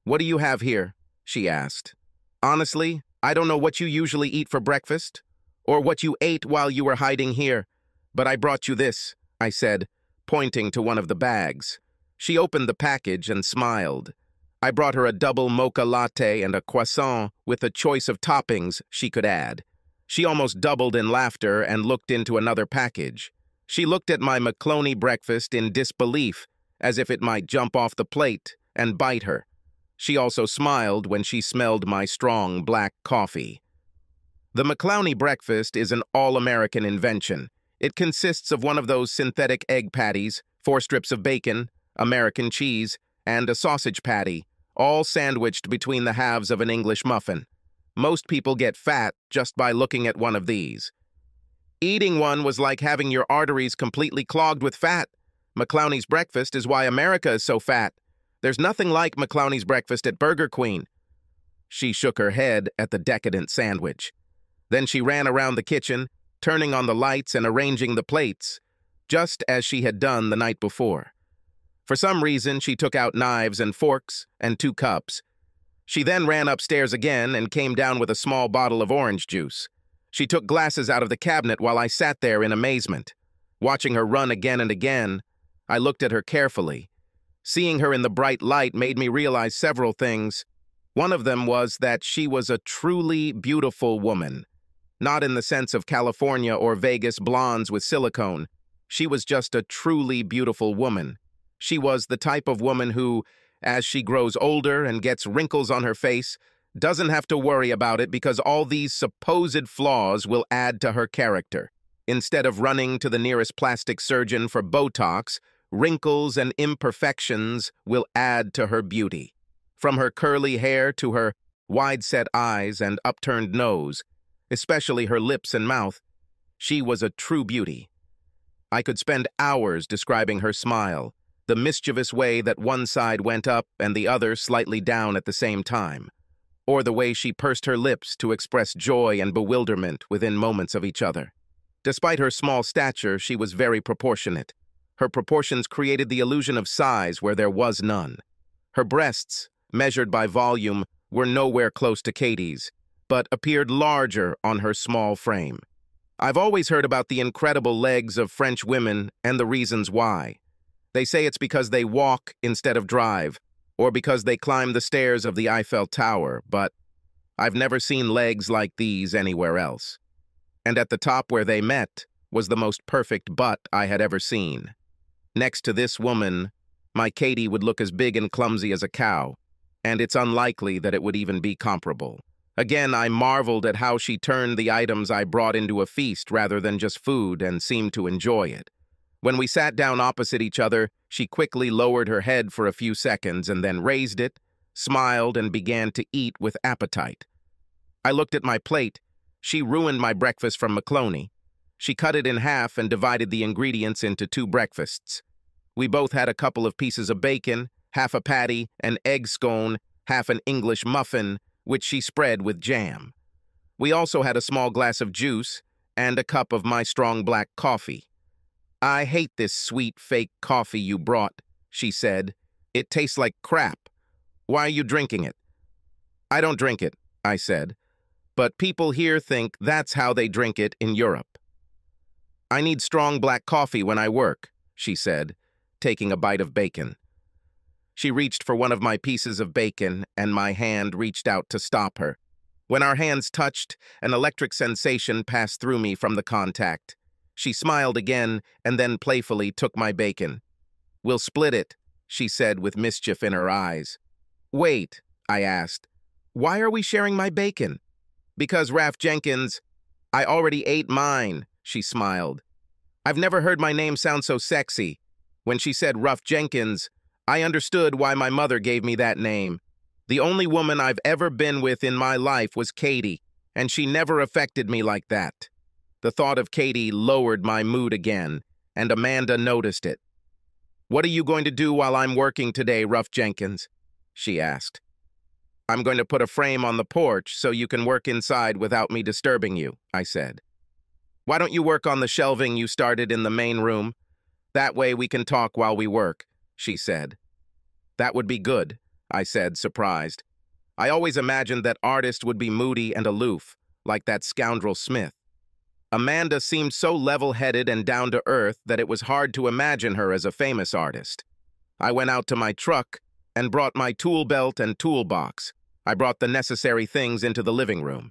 "What do you have here?" she asked. "Honestly, I don't know what you usually eat for breakfast, or what you ate while you were hiding here, but I brought you this," I said, pointing to one of the bags. She opened the package and smiled. I brought her a double mocha latte and a croissant with a choice of toppings she could add. She almost doubled in laughter and looked into another package. She looked at my McCloney breakfast in disbelief, as if it might jump off the plate and bite her. She also smiled when she smelled my strong black coffee. The McCloney breakfast is an all-American invention. It consists of one of those synthetic egg patties, 4 strips of bacon, American cheese, and a sausage patty, all sandwiched between the halves of an English muffin. Most people get fat just by looking at one of these. "Eating one was like having your arteries completely clogged with fat. McCloney's breakfast is why America is so fat. There's nothing like McCloney's breakfast at Burger Queen." She shook her head at the decadent sandwich. Then she ran around the kitchen, turning on the lights and arranging the plates, just as she had done the night before. For some reason, she took out knives and forks and 2 cups. She then ran upstairs again and came down with a small bottle of orange juice. She took glasses out of the cabinet while I sat there in amazement. Watching her run again and again, I looked at her carefully. Seeing her in the bright light made me realize several things. One of them was that she was a truly beautiful woman, not in the sense of California or Vegas blondes with silicone. She was just a truly beautiful woman. She was the type of woman who, as she grows older and gets wrinkles on her face, doesn't have to worry about it because all these supposed flaws will add to her character. Instead of running to the nearest plastic surgeon for Botox, wrinkles and imperfections will add to her beauty. From her curly hair to her wide-set eyes and upturned nose, especially her lips and mouth, she was a true beauty. I could spend hours describing her smile, the mischievous way that one side went up and the other slightly down at the same time, or the way she pursed her lips to express joy and bewilderment within moments of each other. Despite her small stature, she was very proportionate. Her proportions created the illusion of size where there was none. Her breasts, measured by volume, were nowhere close to Katie's, but appeared larger on her small frame. I've always heard about the incredible legs of French women and the reasons why. They say it's because they walk instead of drive, or because they climb the stairs of the Eiffel Tower, but I've never seen legs like these anywhere else. And at the top where they met was the most perfect butt I had ever seen. Next to this woman, my Katie would look as big and clumsy as a cow, and it's unlikely that it would even be comparable. Again, I marveled at how she turned the items I brought into a feast rather than just food and seemed to enjoy it. When we sat down opposite each other, she quickly lowered her head for a few seconds and then raised it, smiled, and began to eat with appetite. I looked at my plate. She ruined my breakfast from McCloney. She cut it in half and divided the ingredients into two breakfasts. We both had a couple of pieces of bacon, half a patty, an egg scone, half an English muffin, which she spread with jam. We also had a small glass of juice and a cup of my strong black coffee. "I hate this sweet, fake coffee you brought," she said. "It tastes like crap. Why are you drinking it?" "I don't drink it," I said, "but people here think that's how they drink it in Europe." "I need strong black coffee when I work," she said, taking a bite of bacon. She reached for one of my pieces of bacon, and my hand reached out to stop her. When our hands touched, an electric sensation passed through me from the contact. She smiled again and then playfully took my bacon. "We'll split it," she said with mischief in her eyes. "Wait," I asked. "Why are we sharing my bacon?" "Because, Rafe Jenkins, I already ate mine," she smiled. I've never heard my name sound so sexy. When she said Rafe Jenkins, I understood why my mother gave me that name. The only woman I've ever been with in my life was Katie, and she never affected me like that. The thought of Katie lowered my mood again, and Amanda noticed it. "What are you going to do while I'm working today, Rafe Jenkins?" she asked. "I'm going to put a frame on the porch so you can work inside without me disturbing you," I said. "Why don't you work on the shelving you started in the main room? That way we can talk while we work," she said. "That would be good," I said, surprised. I always imagined that artists would be moody and aloof, like that scoundrel Smith. Amanda seemed so level-headed and down-to-earth that it was hard to imagine her as a famous artist. I went out to my truck and brought my tool belt and toolbox. I brought the necessary things into the living room.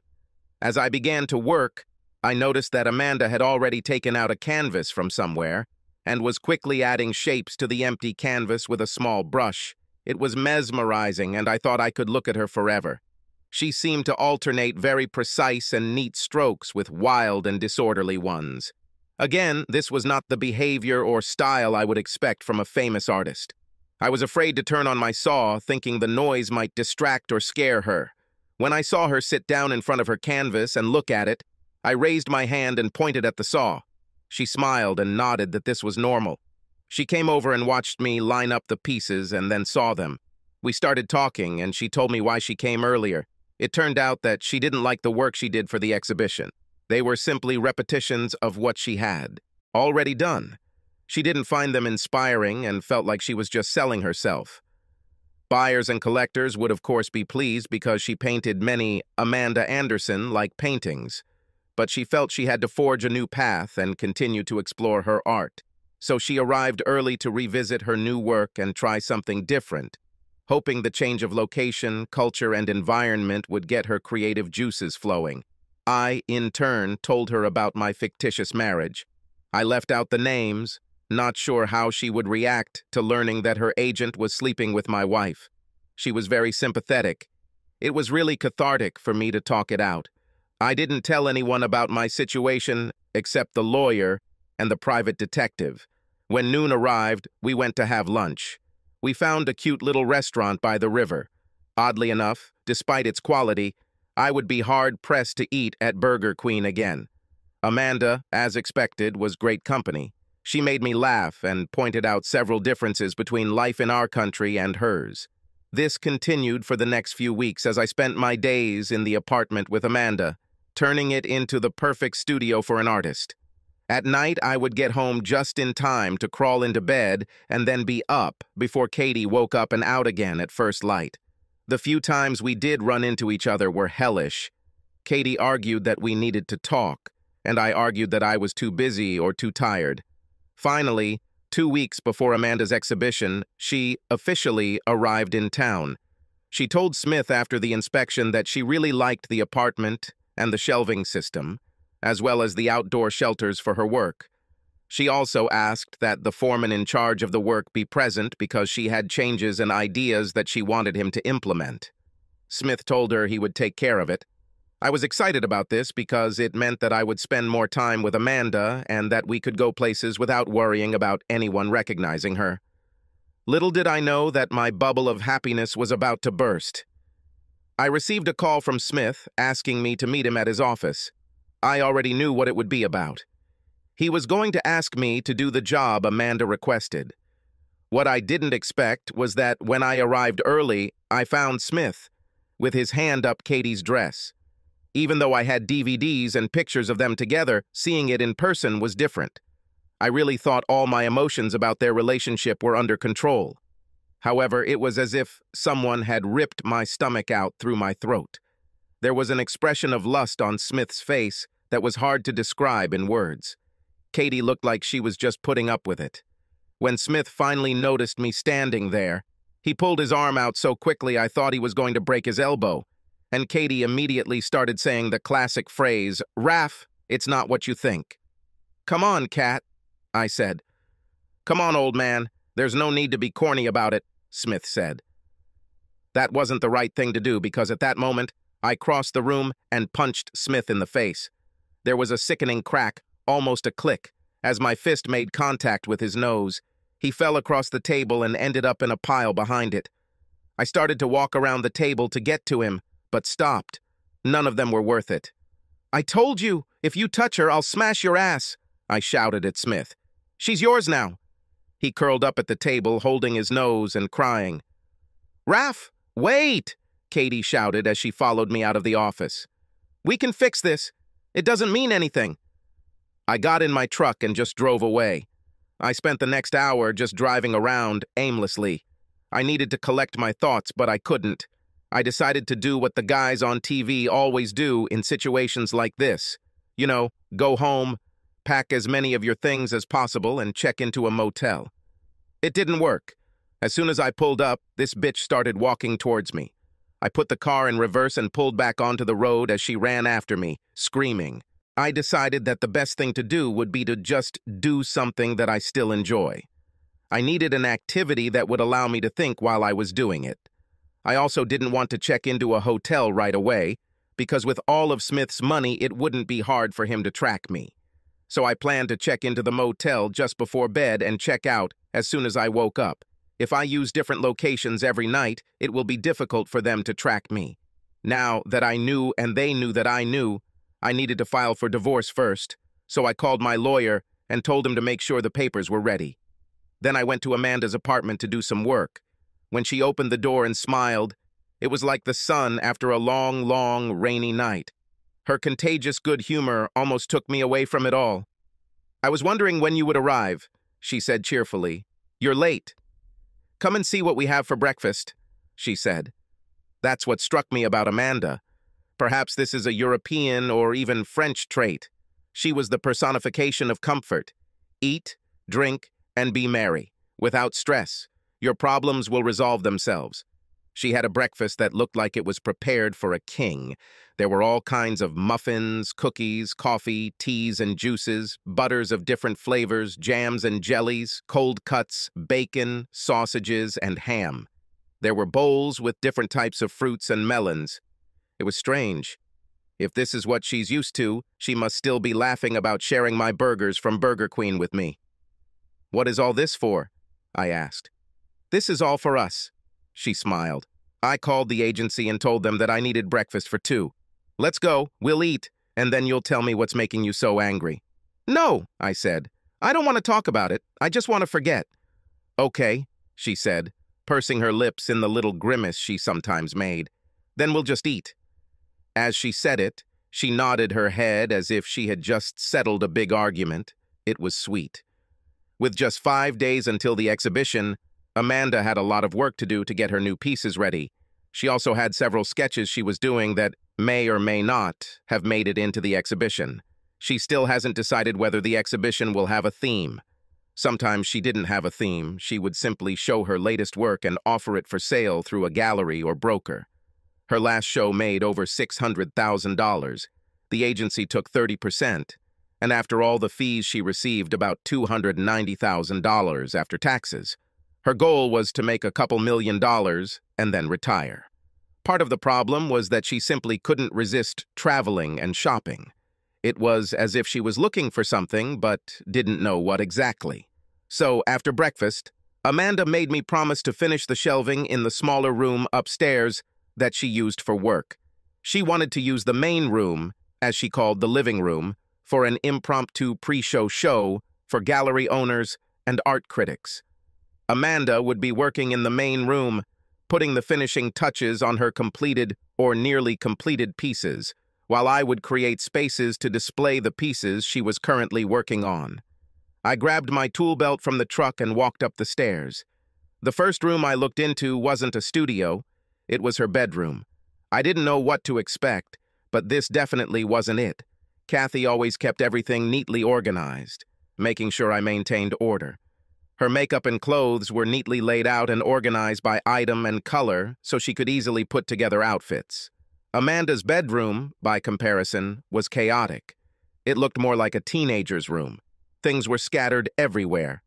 As I began to work, I noticed that Amanda had already taken out a canvas from somewhere and was quickly adding shapes to the empty canvas with a small brush. It was mesmerizing, and I thought I could look at her forever. She seemed to alternate very precise and neat strokes with wild and disorderly ones. Again, this was not the behavior or style I would expect from a famous artist. I was afraid to turn on my saw, thinking the noise might distract or scare her. When I saw her sit down in front of her canvas and look at it, I raised my hand and pointed at the saw. She smiled and nodded that this was normal. She came over and watched me line up the pieces and then saw them. We started talking, and she told me why she came earlier. It turned out that she didn't like the work she did for the exhibition. They were simply repetitions of what she had already done. She didn't find them inspiring and felt like she was just selling herself. Buyers and collectors would, of course, be pleased because she painted many Amanda Anderson-like paintings, but she felt she had to forge a new path and continue to explore her art. So she arrived early to revisit her new work and try something different. hoping the change of location, culture, and environment would get her creative juices flowing. I, in turn, told her about my fictitious marriage. I left out the names, not sure how she would react to learning that her agent was sleeping with my wife. She was very sympathetic. It was really cathartic for me to talk it out. I didn't tell anyone about my situation except the lawyer and the private detective. When noon arrived, we went to have lunch. We found a cute little restaurant by the river. Oddly enough, despite its quality, I would be hard-pressed to eat at Burger Queen again. Amanda, as expected, was great company. She made me laugh and pointed out several differences between life in our country and hers. This continued for the next few weeks as I spent my days in the apartment with Amanda, turning it into the perfect studio for an artist. At night, I would get home just in time to crawl into bed and then be up before Katie woke up and out again at first light. The few times we did run into each other were hellish. Katie argued that we needed to talk, and I argued that I was too busy or too tired. Finally, 2 weeks before Amanda's exhibition, she officially arrived in town. She told Smith after the inspection that she really liked the apartment and the shelving system, as well as the outdoor shelters for her work. She also asked that the foreman in charge of the work be present because she had changes and ideas that she wanted him to implement. Smith told her he would take care of it. I was excited about this because it meant that I would spend more time with Amanda and that we could go places without worrying about anyone recognizing her. Little did I know that my bubble of happiness was about to burst. I received a call from Smith asking me to meet him at his office. I already knew what it would be about. He was going to ask me to do the job Amanda requested. What I didn't expect was that when I arrived early, I found Smith with his hand up Katie's dress. Even though I had DVDs and pictures of them together, seeing it in person was different. I really thought all my emotions about their relationship were under control. However, it was as if someone had ripped my stomach out through my throat. There was an expression of lust on Smith's face that was hard to describe in words. Katie looked like she was just putting up with it. When Smith finally noticed me standing there, he pulled his arm out so quickly I thought he was going to break his elbow. And Katie immediately started saying the classic phrase, "Rafe, it's not what you think." "Come on, Cat," I said. "Come on, old man, there's no need to be corny about it," Smith said. That wasn't the right thing to do because at that moment, I crossed the room and punched Smith in the face. There was a sickening crack, almost a click, as my fist made contact with his nose. He fell across the table and ended up in a pile behind it. I started to walk around the table to get to him, but stopped. None of them were worth it. "I told you, if you touch her, I'll smash your ass," I shouted at Smith. "She's yours now." He curled up at the table, holding his nose and crying. "Rafe, wait," Katie shouted as she followed me out of the office. "We can fix this. It doesn't mean anything." I got in my truck and just drove away. I spent the next hour just driving around aimlessly. I needed to collect my thoughts, but I couldn't. I decided to do what the guys on TV always do in situations like this. You know, go home, pack as many of your things as possible, and check into a motel. It didn't work. As soon as I pulled up, this bitch started walking towards me. I put the car in reverse and pulled back onto the road as she ran after me, screaming. I decided that the best thing to do would be to just do something that I still enjoy. I needed an activity that would allow me to think while I was doing it. I also didn't want to check into a hotel right away, because with all of Smith's money, it wouldn't be hard for him to track me. So I planned to check into the motel just before bed and check out as soon as I woke up. If I use different locations every night, it will be difficult for them to track me. Now that I knew and they knew that I needed to file for divorce first, so I called my lawyer and told him to make sure the papers were ready. Then I went to Amanda's apartment to do some work. When she opened the door and smiled, it was like the sun after a long, long, rainy night. Her contagious good humor almost took me away from it all. "I was wondering when you would arrive," she said cheerfully. "You're late." "Come and see what we have for breakfast," she said. That's what struck me about Amanda. Perhaps this is a European or even French trait. She was the personification of comfort. Eat, drink, and be merry, without stress. Your problems will resolve themselves. She had a breakfast that looked like it was prepared for a king. There were all kinds of muffins, cookies, coffee, teas and juices, butters of different flavors, jams and jellies, cold cuts, bacon, sausages, and ham. There were bowls with different types of fruits and melons. It was strange. If this is what she's used to, she must still be laughing about sharing my burgers from Burger Queen with me. "What is all this for?" I asked. "This is all for us," she smiled. "I called the agency and told them that I needed breakfast for two. Let's go, we'll eat, and then you'll tell me what's making you so angry." "No," I said. "I don't want to talk about it. I just want to forget." "Okay," she said, pursing her lips in the little grimace she sometimes made. "Then we'll just eat." As she said it, she nodded her head as if she had just settled a big argument. It was sweet. With just 5 days until the exhibition, Amanda had a lot of work to do to get her new pieces ready. She also had several sketches she was doing that may or may not have made it into the exhibition. She still hasn't decided whether the exhibition will have a theme. Sometimes she didn't have a theme. She would simply show her latest work and offer it for sale through a gallery or broker. Her last show made over $600,000. The agency took 30%, and after all the fees she received, about $290,000 after taxes. Her goal was to make a couple $1 million and then retire. Part of the problem was that she simply couldn't resist traveling and shopping. It was as if she was looking for something but didn't know what exactly. So after breakfast, Amanda made me promise to finish the shelving in the smaller room upstairs that she used for work. She wanted to use the main room, as she called the living room, for an impromptu pre-show show for gallery owners and art critics. Amanda would be working in the main room, putting the finishing touches on her completed or nearly completed pieces, while I would create spaces to display the pieces she was currently working on. I grabbed my tool belt from the truck and walked up the stairs. The first room I looked into wasn't a studio. It was her bedroom. I didn't know what to expect, but this definitely wasn't it. Kathy always kept everything neatly organized, making sure I maintained order. Her makeup and clothes were neatly laid out and organized by item and color so she could easily put together outfits. Amanda's bedroom, by comparison, was chaotic. It looked more like a teenager's room. Things were scattered everywhere.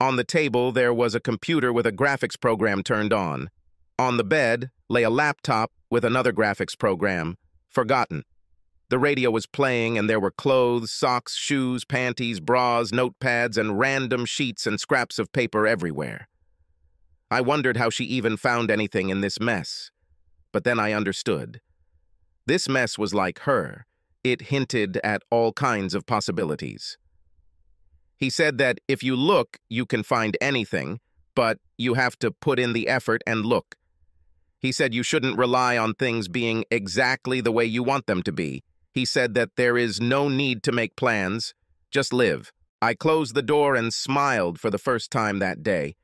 On the table, there was a computer with a graphics program turned on. On the bed lay a laptop with another graphics program, forgotten. The radio was playing, and there were clothes, socks, shoes, panties, bras, notepads, and random sheets and scraps of paper everywhere. I wondered how she even found anything in this mess, but then I understood. This mess was like her. It hinted at all kinds of possibilities. He said that if you look, you can find anything, but you have to put in the effort and look. He said you shouldn't rely on things being exactly the way you want them to be. He said that there is no need to make plans, just live. I closed the door and smiled for the first time that day,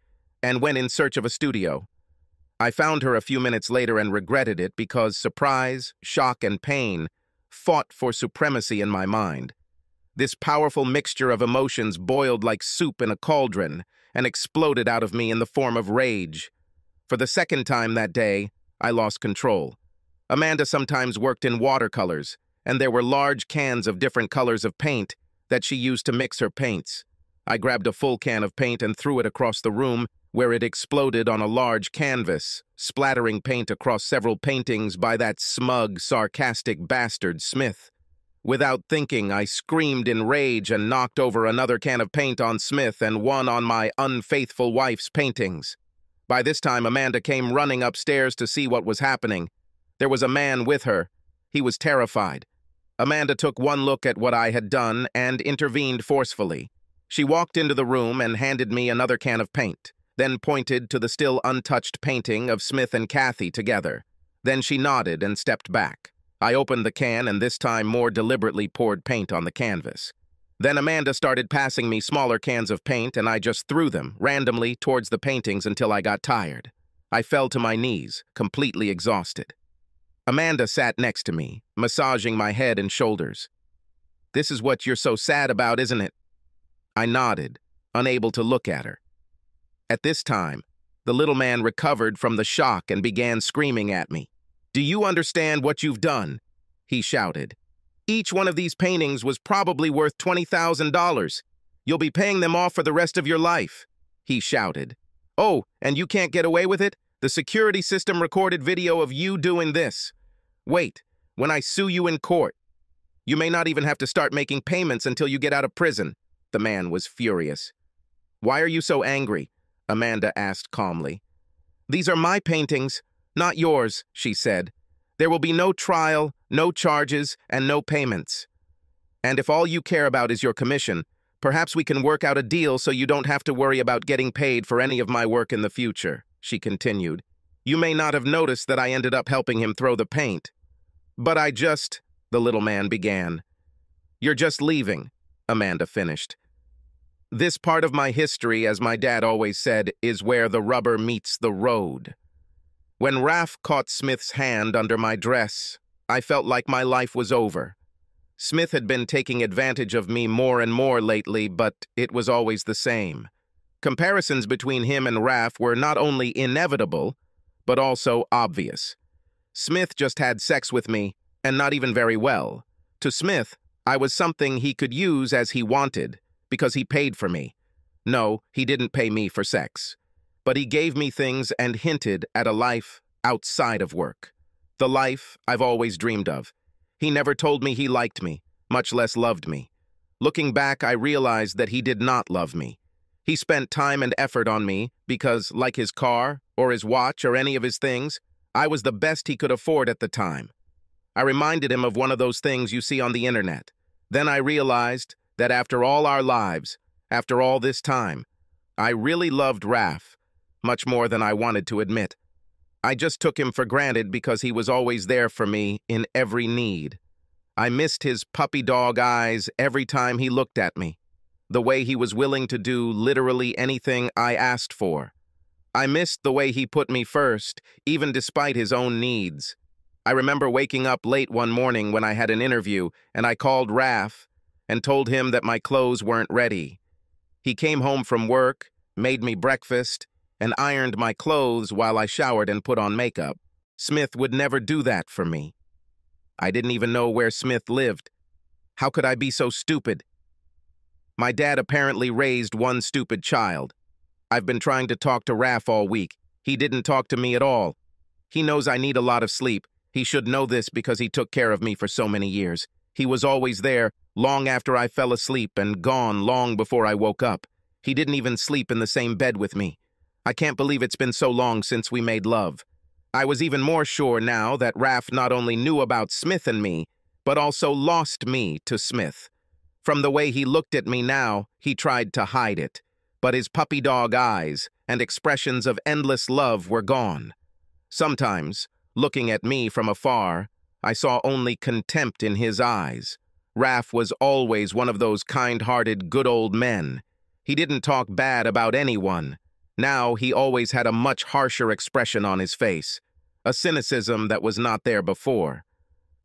and went in search of a studio. I found her a few minutes later and regretted it because surprise, shock, and pain fought for supremacy in my mind. This powerful mixture of emotions boiled like soup in a cauldron and exploded out of me in the form of rage. For the second time that day, I lost control. Amanda sometimes worked in watercolors, and there were large cans of different colors of paint that she used to mix her paints. I grabbed a full can of paint and threw it across the room, where it exploded on a large canvas, splattering paint across several paintings by that smug, sarcastic bastard Smith. Without thinking, I screamed in rage and knocked over another can of paint on Smith and one on my unfaithful wife's paintings. By this time, Amanda came running upstairs to see what was happening. There was a man with her. He was terrified. Amanda took one look at what I had done and intervened forcefully. She walked into the room and handed me another can of paint, then pointed to the still untouched painting of Smith and Kathy together. Then she nodded and stepped back. I opened the can and this time more deliberately poured paint on the canvas. Then Amanda started passing me smaller cans of paint, and I just threw them, randomly, towards the paintings until I got tired. I fell to my knees, completely exhausted. Amanda sat next to me, massaging my head and shoulders. "This is what you're so sad about, isn't it?" I nodded, unable to look at her. At this time, The little man recovered from the shock and began screaming at me. "Do you understand what you've done?" he shouted. "Each one of these paintings was probably worth $20,000. You'll be paying them off for the rest of your life," he shouted. "Oh, and you can't get away with it? The security system recorded video of you doing this. Wait, when I sue you in court, you may not even have to start making payments until you get out of prison." The man was furious. "Why are you so angry?" Amanda asked calmly. "These are my paintings, not yours," she said. "There will be no trial, no charges, and no payments. And if all you care about is your commission, perhaps we can work out a deal so you don't have to worry about getting paid for any of my work in the future," she continued. "You may not have noticed that I ended up helping him throw the paint." "But I just..." the little man began. "You're just leaving," Amanda finished. "This part of my history, as my dad always said, is where the rubber meets the road. When Rafe caught Smith's hand under my dress, I felt like my life was over. Smith had been taking advantage of me more and more lately, but it was always the same. Comparisons between him and Rafe were not only inevitable, but also obvious. Smith just had sex with me, and not even very well. To Smith, I was something he could use as he wanted, because he paid for me. No, he didn't pay me for sex. But he gave me things and hinted at a life outside of work. The life I've always dreamed of. He never told me he liked me, much less loved me. Looking back, I realized that he did not love me. He spent time and effort on me because, like his car or his watch or any of his things, I was the best he could afford at the time. I reminded him of one of those things you see on the internet. Then I realized that after all our lives, after all this time, I really loved Rafe, much more than I wanted to admit. I just took him for granted because he was always there for me in every need. I missed his puppy dog eyes every time he looked at me, the way he was willing to do literally anything I asked for. I missed the way he put me first, even despite his own needs. I remember waking up late one morning when I had an interview, and I called Rafe and told him that my clothes weren't ready. He came home from work, made me breakfast, and ironed my clothes while I showered and put on makeup. Smith would never do that for me. I didn't even know where Smith lived. How could I be so stupid? My dad apparently raised one stupid child. I've been trying to talk to Rafe all week. He didn't talk to me at all. He knows I need a lot of sleep. He should know this because he took care of me for so many years. He was always there, long after I fell asleep, and gone long before I woke up. He didn't even sleep in the same bed with me. I can't believe it's been so long since we made love. I was even more sure now that Rafe not only knew about Smith and me, but also lost me to Smith. From the way he looked at me now, he tried to hide it, but his puppy dog eyes and expressions of endless love were gone. Sometimes, looking at me from afar, I saw only contempt in his eyes. Rafe was always one of those kind-hearted, good old men. He didn't talk bad about anyone. Now he always had a much harsher expression on his face, a cynicism that was not there before.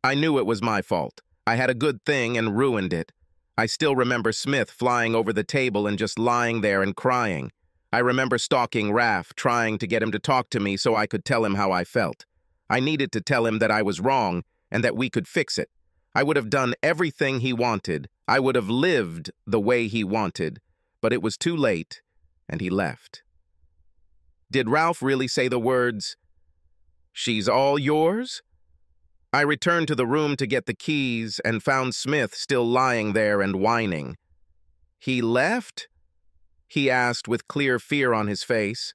I knew it was my fault. I had a good thing and ruined it. I still remember Smith flying over the table and just lying there and crying. I remember stalking Rafe, trying to get him to talk to me so I could tell him how I felt. I needed to tell him that I was wrong and that we could fix it. I would have done everything he wanted. I would have lived the way he wanted, but it was too late, and he left. Did Rafe really say the words, "She's all yours"? I returned to the room to get the keys and found Smith still lying there and whining. "He left?" he asked with clear fear on his face.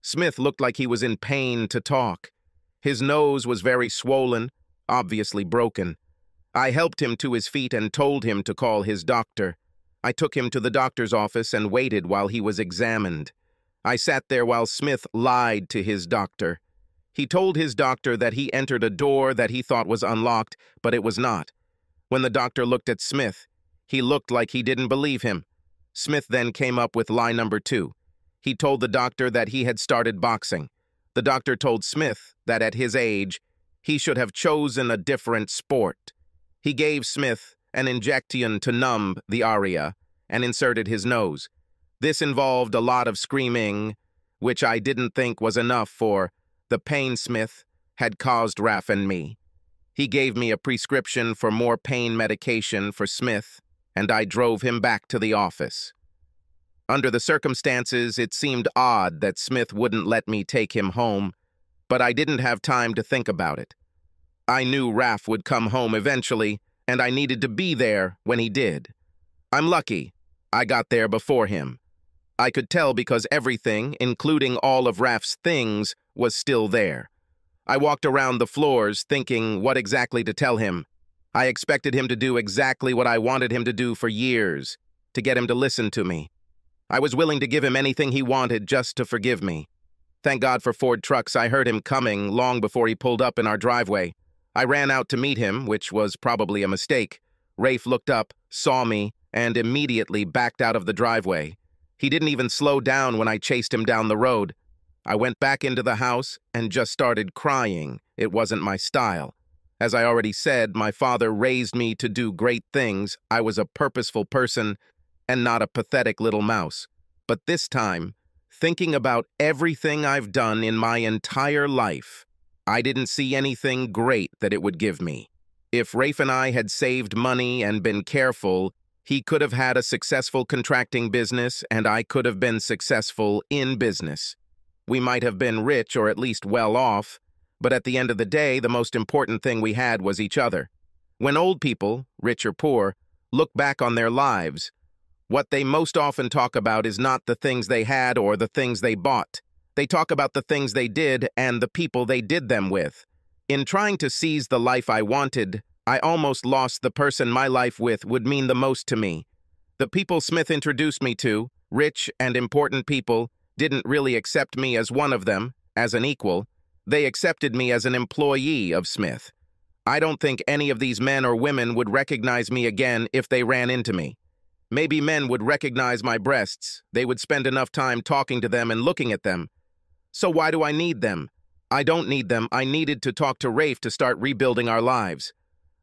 Smith looked like he was in pain to talk. His nose was very swollen, obviously broken. I helped him to his feet and told him to call his doctor. I took him to the doctor's office and waited while he was examined. I sat there while Smith lied to his doctor. He told his doctor that he entered a door that he thought was unlocked, but it was not. When the doctor looked at Smith, he looked like he didn't believe him. Smith then came up with lie number 2. He told the doctor that he had started boxing. The doctor told Smith that at his age, he should have chosen a different sport. He gave Smith an injection to numb the area and inserted his nose. This involved a lot of screaming, which I didn't think was enough, for the pain Smith had caused Rafe and me. He gave me a prescription for more pain medication for Smith, and I drove him back to the office. Under the circumstances, it seemed odd that Smith wouldn't let me take him home, but I didn't have time to think about it. I knew Rafe would come home eventually, and I needed to be there when he did. I'm lucky I got there before him. I could tell because everything, including all of Rafe's things, was still there. I walked around the floors thinking what exactly to tell him. I expected him to do exactly what I wanted him to do for years, to get him to listen to me. I was willing to give him anything he wanted just to forgive me. Thank God for Ford trucks, I heard him coming long before he pulled up in our driveway. I ran out to meet him, which was probably a mistake. Rafe looked up, saw me, and immediately backed out of the driveway. He didn't even slow down when I chased him down the road. I went back into the house and just started crying. It wasn't my style. As I already said, my father raised me to do great things. I was a purposeful person and not a pathetic little mouse. But this time, thinking about everything I've done in my entire life, I didn't see anything great that it would give me. If Rafe and I had saved money and been careful, he could have had a successful contracting business and I could have been successful in business. We might have been rich or at least well off, but at the end of the day, the most important thing we had was each other. When old people, rich or poor, look back on their lives, what they most often talk about is not the things they had or the things they bought. They talk about the things they did and the people they did them with. In trying to seize the life I wanted, I almost lost the person my life with would mean the most to me. The people Smith introduced me to, rich and important people, didn't really accept me as one of them, as an equal. They accepted me as an employee of Smith. I don't think any of these men or women would recognize me again if they ran into me. Maybe men would recognize my breasts. They would spend enough time talking to them and looking at them. So why do I need them? I don't need them. I needed to talk to Rafe to start rebuilding our lives.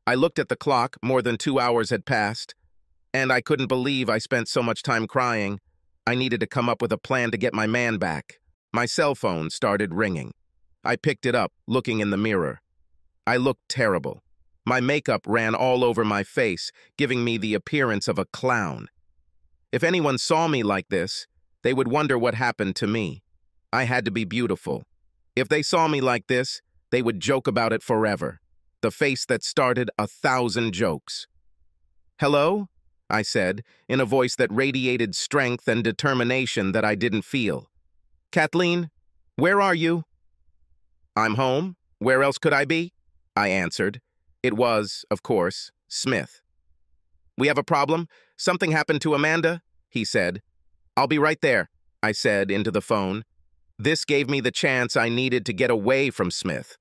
I looked at the clock. More than 2 hours had passed, and I couldn't believe I spent so much time crying. I needed to come up with a plan to get my man back. My cell phone started ringing. I picked it up, looking in the mirror. I looked terrible. My makeup ran all over my face, giving me the appearance of a clown. If anyone saw me like this, they would wonder what happened to me. I had to be beautiful. If they saw me like this, they would joke about it forever. The face that started 1,000 jokes. "Hello?" I said, in a voice that radiated strength and determination that I didn't feel. "Kathleen, where are you?" "I'm home. Where else could I be?" I answered. It was, of course, Smith. "We have a problem. Something happened to Amanda," he said. "I'll be right there," I said into the phone. This gave me the chance I needed to get away from Smith.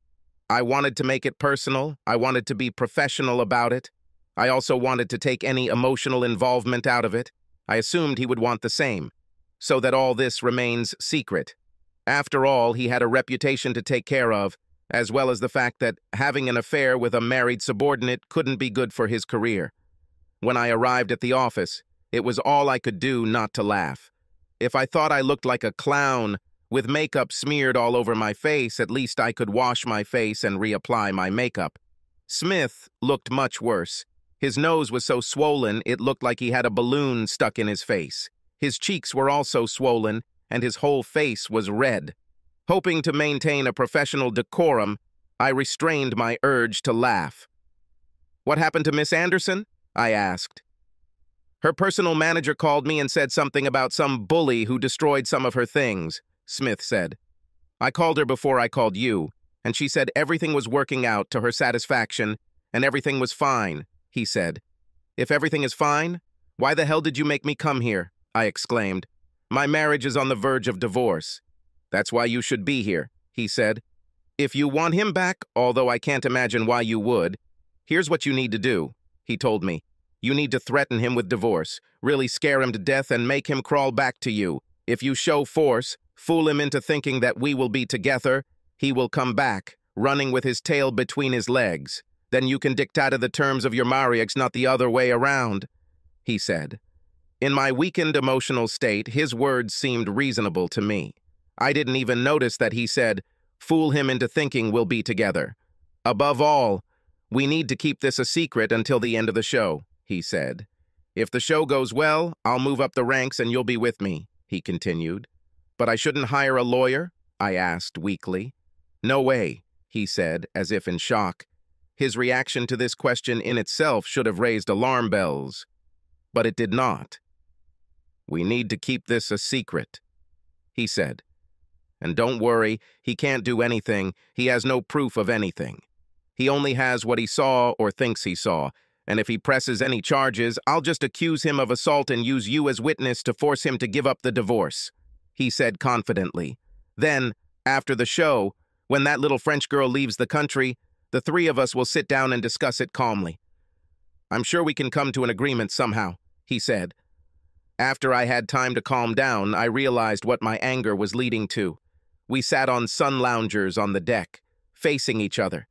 I wanted to make it personal. I wanted to be professional about it. I also wanted to take any emotional involvement out of it. I assumed he would want the same, so that all this remains secret. After all, he had a reputation to take care of, as well as the fact that having an affair with a married subordinate couldn't be good for his career. When I arrived at the office, it was all I could do not to laugh. If I thought I looked like a clown, with makeup smeared all over my face, at least I could wash my face and reapply my makeup. Smith looked much worse. His nose was so swollen it looked like he had a balloon stuck in his face. His cheeks were also swollen, and his whole face was red. Hoping to maintain a professional decorum, I restrained my urge to laugh. "What happened to Miss Anderson?" I asked. "Her personal manager called me and said something about some bully who destroyed some of her things," Smith said. "I called her before I called you, and she said everything was working out to her satisfaction and everything was fine," he said. "If everything is fine, why the hell did you make me come here?" I exclaimed. "My marriage is on the verge of divorce." "That's why you should be here," he said. "If you want him back, although I can't imagine why you would, here's what you need to do," he told me. "You need to threaten him with divorce, really scare him to death and make him crawl back to you. If you show force, fool him into thinking that we will be together, he will come back, running with his tail between his legs. Then you can dictate the terms of your marriage, not the other way around," he said. In my weakened emotional state, his words seemed reasonable to me. I didn't even notice that he said, fool him into thinking we'll be together. Above all, we need to keep this a secret until the end of the show, he said. If the show goes well, I'll move up the ranks and you'll be with me, he continued. But I shouldn't hire a lawyer? I asked weakly. No way, he said, as if in shock. His reaction to this question in itself should have raised alarm bells, but it did not. We need to keep this a secret, he said. And don't worry, he can't do anything. He has no proof of anything. He only has what he saw or thinks he saw, and if he presses any charges, I'll just accuse him of assault and use you as witness to force him to give up the divorce, he said confidently. Then, after the show, when that little French girl leaves the country, the three of us will sit down and discuss it calmly. I'm sure we can come to an agreement somehow, he said. After I had time to calm down, I realized what my anger was leading to. We sat on sun loungers on the deck, facing each other.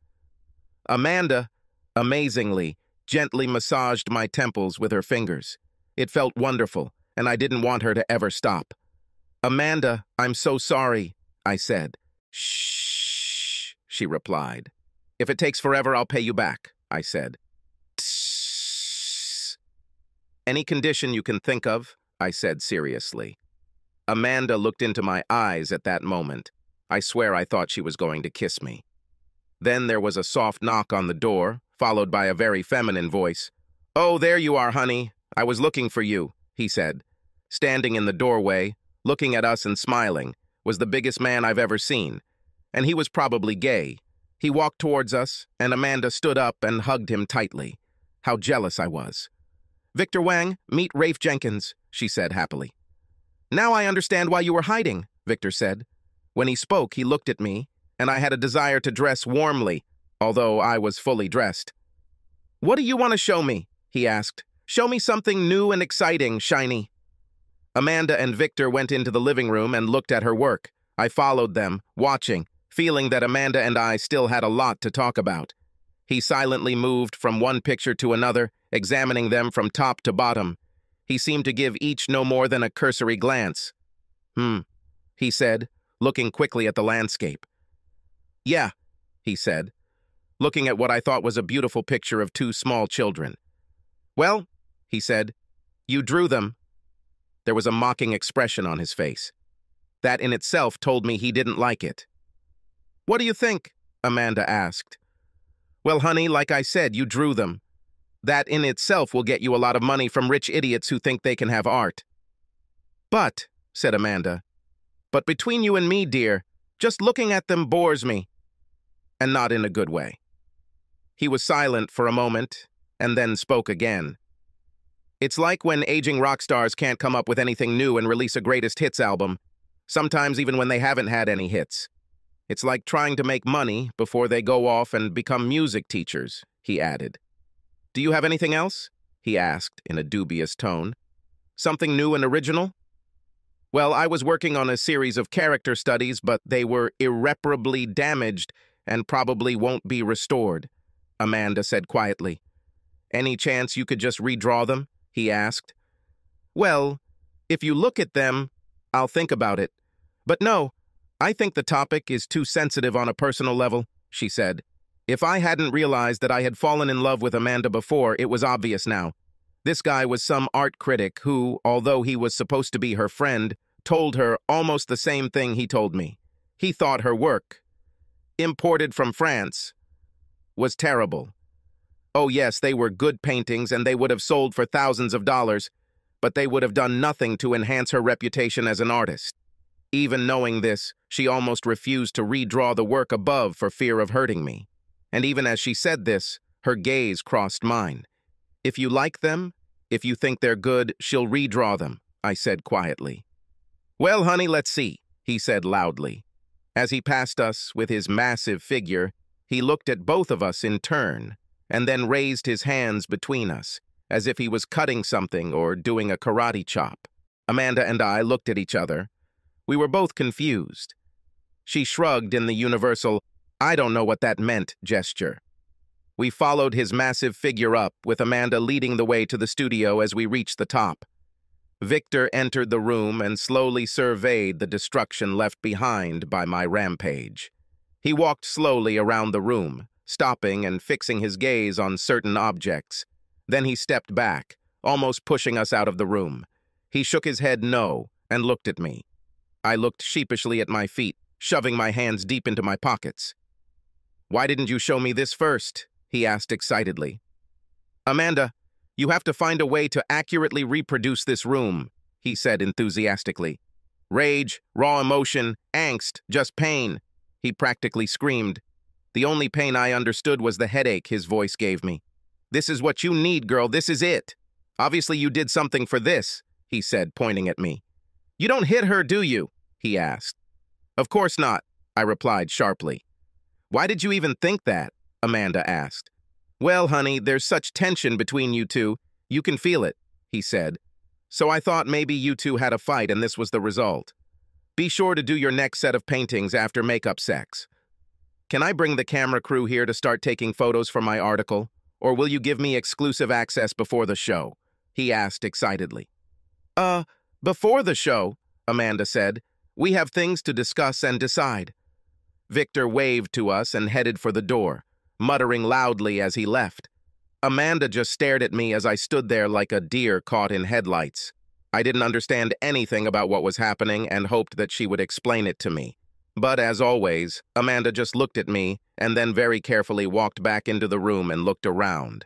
Amanda, amazingly, gently massaged my temples with her fingers. It felt wonderful, and I didn't want her to ever stop. Amanda, I'm so sorry, I said. Shh, she replied. If it takes forever, I'll pay you back, I said. Tss. Any condition you can think of, I said seriously. Amanda looked into my eyes at that moment. I swear I thought she was going to kiss me. Then there was a soft knock on the door, followed by a very feminine voice. Oh, there you are, honey. I was looking for you, he said. Standing in the doorway, looking at us and smiling, was the biggest man I've ever seen, and he was probably gay. He walked towards us, and Amanda stood up and hugged him tightly. How jealous I was. Victor Wang, meet Rafe Jenkins, she said happily. Now I understand why you were hiding, Victor said. When he spoke, he looked at me, and I had a desire to dress warmly, although I was fully dressed. What do you want to show me? He asked. Show me something new and exciting, shiny. Amanda and Victor went into the living room and looked at her work. I followed them, watching, feeling that Amanda and I still had a lot to talk about. He silently moved from one picture to another, examining them from top to bottom. He seemed to give each no more than a cursory glance. He said, looking quickly at the landscape. Yeah, he said, looking at what I thought was a beautiful picture of two small children. Well, he said, you drew them. There was a mocking expression on his face. That in itself told me he didn't like it. What do you think? Amanda asked. Well, honey, like I said, you drew them. That in itself will get you a lot of money from rich idiots who think they can have art. But, said Amanda, but between you and me, dear, just looking at them bores me. And not in a good way. He was silent for a moment, and then spoke again. It's like when aging rock stars can't come up with anything new and release a greatest hits album, sometimes even when they haven't had any hits. It's like trying to make money before they go off and become music teachers, he added. Do you have anything else? He asked in a dubious tone. Something new and original? Well, I was working on a series of character studies, but they were irreparably damaged and probably won't be restored, Amanda said quietly. Any chance you could just redraw them? He asked. Well, if you look at them, I'll think about it. But no, I think the topic is too sensitive on a personal level, she said. If I hadn't realized that I had fallen in love with Amanda before, it was obvious now. This guy was some art critic who, although he was supposed to be her friend, told her almost the same thing he told me. He thought her work, imported from France, was terrible. Oh yes, they were good paintings and they would have sold for thousands of dollars, but they would have done nothing to enhance her reputation as an artist. Even knowing this, she almost refused to redraw the work above for fear of hurting me. And even as she said this, her gaze crossed mine. If you like them, if you think they're good, she'll redraw them, I said quietly. Well, honey, let's see, he said loudly. As he passed us with his massive figure, he looked at both of us in turn, and then raised his hands between us, as if he was cutting something or doing a karate chop. Amanda and I looked at each other. We were both confused. She shrugged in the universal, I don't know what that meant, gesture. We followed his massive figure up, with Amanda leading the way to the studio as we reached the top. Victor entered the room and slowly surveyed the destruction left behind by my rampage. He walked slowly around the room, stopping and fixing his gaze on certain objects. Then he stepped back, almost pushing us out of the room. He shook his head no and looked at me. I looked sheepishly at my feet, shoving my hands deep into my pockets. "Why didn't you show me this first?" he asked excitedly. "Amanda, you have to find a way to accurately reproduce this room," he said enthusiastically. Rage, raw emotion, angst, just pain, he practically screamed. The only pain I understood was the headache his voice gave me. "This is what you need, girl, this is it. Obviously you did something for this," he said, pointing at me. "You don't hit her, do you?" he asked. "Of course not," I replied sharply. "Why did you even think that?" Amanda asked. "Well, honey, there's such tension between you two. You can feel it," he said. "So I thought maybe you two had a fight and this was the result. Be sure to do your next set of paintings after makeup sex. Can I bring the camera crew here to start taking photos for my article? Or will you give me exclusive access before the show?" he asked excitedly. Before the show," Amanda said. "We have things to discuss and decide." Victor waved to us and headed for the door, muttering loudly as he left. Amanda just stared at me as I stood there like a deer caught in headlights. I didn't understand anything about what was happening and hoped that she would explain it to me. But as always, Amanda just looked at me and then very carefully walked back into the room and looked around.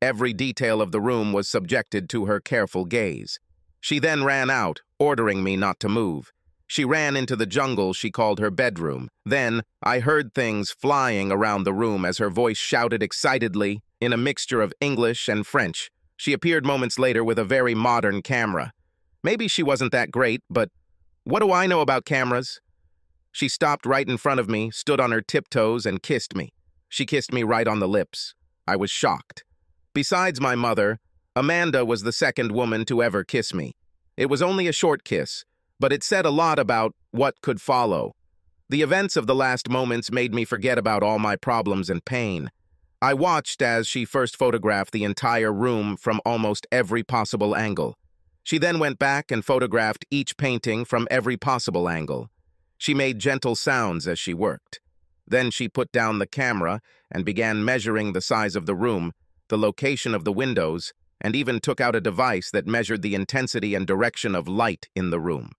Every detail of the room was subjected to her careful gaze. She then ran out, ordering me not to move. She ran into the jungle she called her bedroom. Then, I heard things flying around the room as her voice shouted excitedly in a mixture of English and French. She appeared moments later with a very modern camera. Maybe she wasn't that great, but what do I know about cameras? She stopped right in front of me, stood on her tiptoes, and kissed me. She kissed me right on the lips. I was shocked. Besides my mother, Amanda was the second woman to ever kiss me. It was only a short kiss, but it said a lot about what could follow. The events of the last moments made me forget about all my problems and pain. I watched as she first photographed the entire room from almost every possible angle. She then went back and photographed each painting from every possible angle. She made gentle sounds as she worked. Then she put down the camera and began measuring the size of the room, the location of the windows, and even took out a device that measured the intensity and direction of light in the room.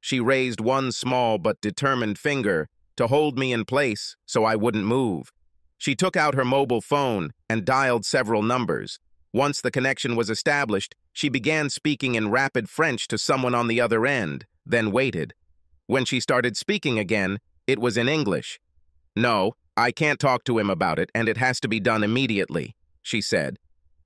She raised one small but determined finger to hold me in place so I wouldn't move. She took out her mobile phone and dialed several numbers. Once the connection was established, she began speaking in rapid French to someone on the other end, then waited. When she started speaking again, it was in English. "No, I can't talk to him about it, and it has to be done immediately," she said.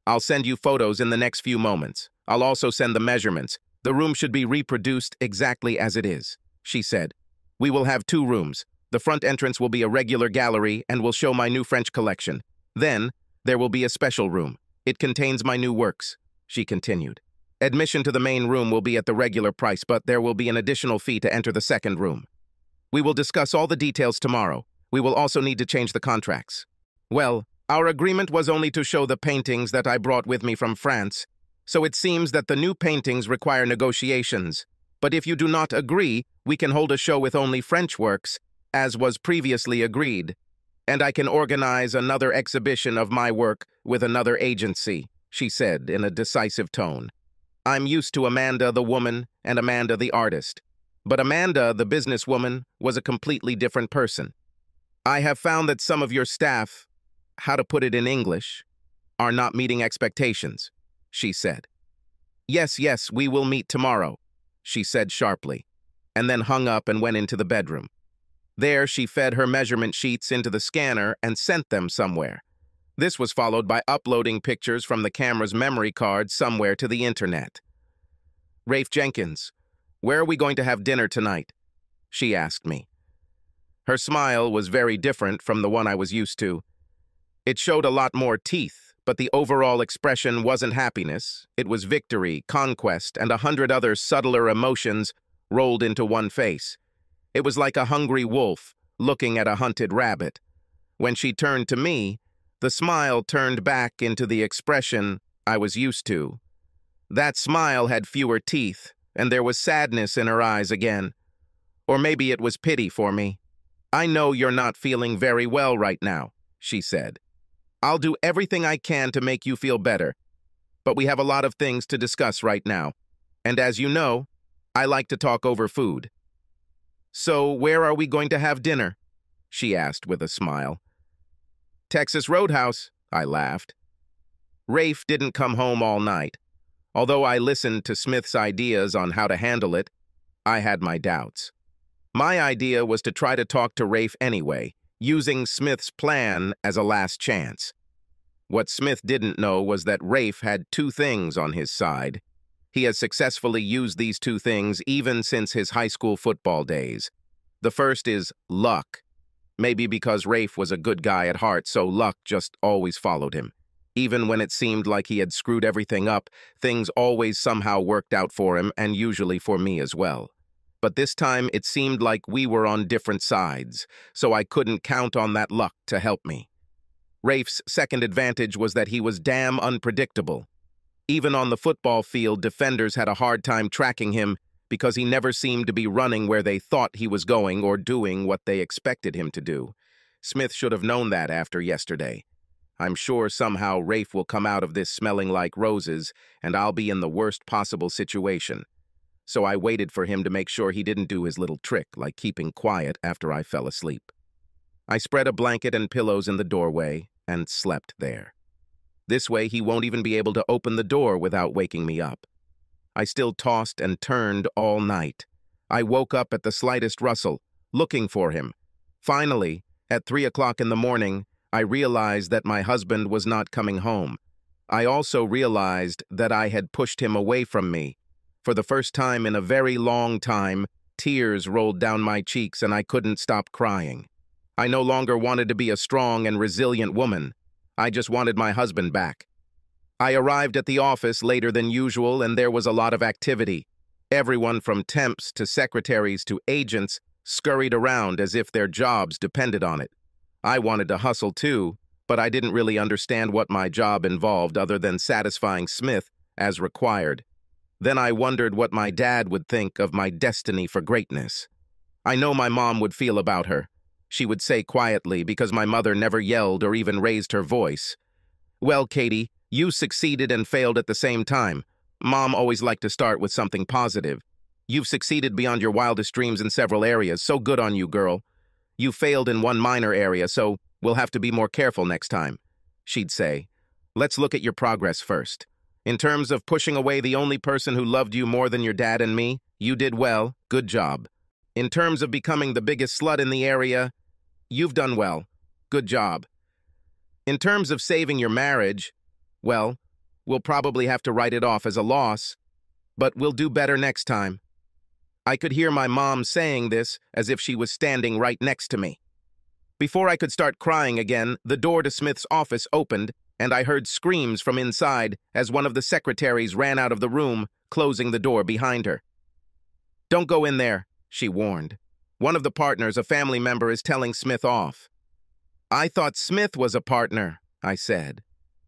"I'll send you photos in the next few moments. I'll also send the measurements. The room should be reproduced exactly as it is," she said. "We will have two rooms. The front entrance will be a regular gallery and will show my new French collection. Then, there will be a special room. It contains my new works," she continued. "Admission to the main room will be at the regular price, but there will be an additional fee to enter the second room. We will discuss all the details tomorrow. We will also need to change the contracts." "Well, our agreement was only to show the paintings that I brought with me from France, so it seems that the new paintings require negotiations. But if you do not agree, we can hold a show with only French works, as was previously agreed. And I can organize another exhibition of my work with another agency," she said in a decisive tone. I'm used to Amanda the woman and Amanda the artist, but Amanda the businesswoman was a completely different person. "I have found that some of your staff, how to put it in English, are not meeting expectations," she said. Yes, we will meet tomorrow," she said sharply, and then hung up and went into the bedroom. There she fed her measurement sheets into the scanner and sent them somewhere. This was followed by uploading pictures from the camera's memory card somewhere to the internet. "Rafe Jenkins, where are we going to have dinner tonight?" she asked me. Her smile was very different from the one I was used to. It showed a lot more teeth, but the overall expression wasn't happiness. It was victory, conquest, and 100 other subtler emotions rolled into one face. It was like a hungry wolf looking at a hunted rabbit. When she turned to me, the smile turned back into the expression I was used to. That smile had fewer teeth, and there was sadness in her eyes again. Or maybe it was pity for me. "I know you're not feeling very well right now," she said. "I'll do everything I can to make you feel better, but we have a lot of things to discuss right now. And as you know, I like to talk over food." "So where are we going to have dinner?" she asked with a smile. "Texas Roadhouse," I laughed. Rafe didn't come home all night. Although I listened to Smith's ideas on how to handle it, I had my doubts. My idea was to try to talk to Rafe anyway, using Smith's plan as a last chance. What Smith didn't know was that Rafe had two things on his side. He has successfully used these two things even since his high school football days. The first is luck. Maybe because Rafe was a good guy at heart, so luck just always followed him. Even when it seemed like he had screwed everything up, things always somehow worked out for him, and usually for me as well. But this time it seemed like we were on different sides, so I couldn't count on that luck to help me. Rafe's second advantage was that he was damn unpredictable. Even on the football field, defenders had a hard time tracking him because he never seemed to be running where they thought he was going or doing what they expected him to do. Smith should have known that after yesterday. I'm sure somehow Rafe will come out of this smelling like roses, and I'll be in the worst possible situation. So I waited for him to make sure he didn't do his little trick, like keeping quiet after I fell asleep. I spread a blanket and pillows in the doorway and slept there. This way he won't even be able to open the door without waking me up. I still tossed and turned all night. I woke up at the slightest rustle, looking for him. Finally, at 3 o'clock in the morning, I realized that my husband was not coming home. I also realized that I had pushed him away from me. For the first time in a very long time, tears rolled down my cheeks and I couldn't stop crying. I no longer wanted to be a strong and resilient woman. I just wanted my husband back. I arrived at the office later than usual, and there was a lot of activity. Everyone from temps to secretaries to agents scurried around as if their jobs depended on it. I wanted to hustle too, but I didn't really understand what my job involved other than satisfying Smith as required. Then I wondered what my dad would think of my destiny for greatness. I know my mom would feel about her. She would say quietly, because my mother never yelled or even raised her voice, "Well, Katie, you succeeded and failed at the same time." Mom always liked to start with something positive. "You've succeeded beyond your wildest dreams in several areas, so good on you, girl. You failed in one minor area, so we'll have to be more careful next time," she'd say. "Let's look at your progress first. In terms of pushing away the only person who loved you more than your dad and me, you did well. Good job. In terms of becoming the biggest slut in the area, you've done well. Good job. In terms of saving your marriage, well, we'll probably have to write it off as a loss, but we'll do better next time." I could hear my mom saying this as if she was standing right next to me. Before I could start crying again, the door to Smith's office opened, and I heard screams from inside as one of the secretaries ran out of the room, closing the door behind her. "Don't go in there," she warned. "One of the partners, a family member, is telling Smith off." "I thought Smith was a partner," I said.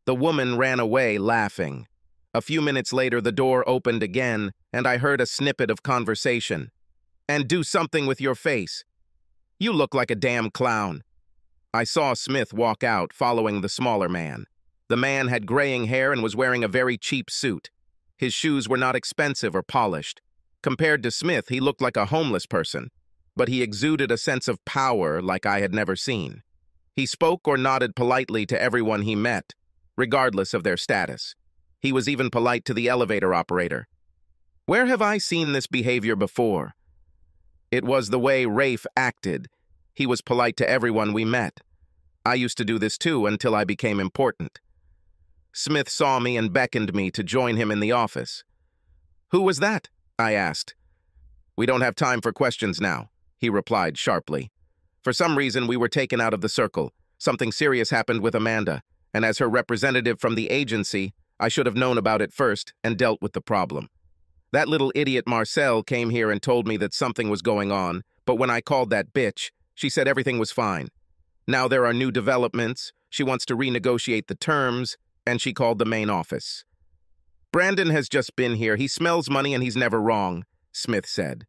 The woman ran away laughing. A few minutes later, the door opened again, and I heard a snippet of conversation. "And do something with your face. You look like a damn clown." I saw Smith walk out, following the smaller man. The man had graying hair and was wearing a very cheap suit. His shoes were not expensive or polished. Compared to Smith, he looked like a homeless person, but he exuded a sense of power like I had never seen. He spoke or nodded politely to everyone he met, regardless of their status. He was even polite to the elevator operator. Where have I seen this behavior before? It was the way Rafe acted. He was polite to everyone we met. I used to do this too until I became important. Smith saw me and beckoned me to join him in the office. "Who was that?" I asked. "We don't have time for questions now," he replied sharply. For some reason, we were taken out of the circle. Something serious happened with Amanda, and as her representative from the agency, I should have known about it first and dealt with the problem. That little idiot Marcel came here and told me that something was going on, but when I called that bitch, she said everything was fine. Now there are new developments, she wants to renegotiate the terms, and she called the main office. Brandon has just been here. He smells money and he's never wrong, Smith said.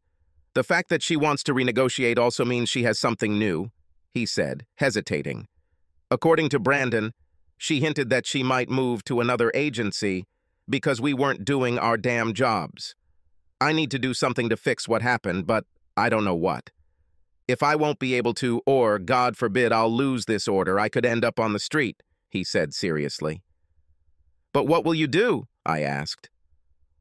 The fact that she wants to renegotiate also means she has something new, he said, hesitating. According to Brandon, she hinted that she might move to another agency because we weren't doing our damn jobs. I need to do something to fix what happened, but I don't know what. If I won't be able to, or, God forbid, I'll lose this order, I could end up on the street, he said seriously. But what will you do? I asked.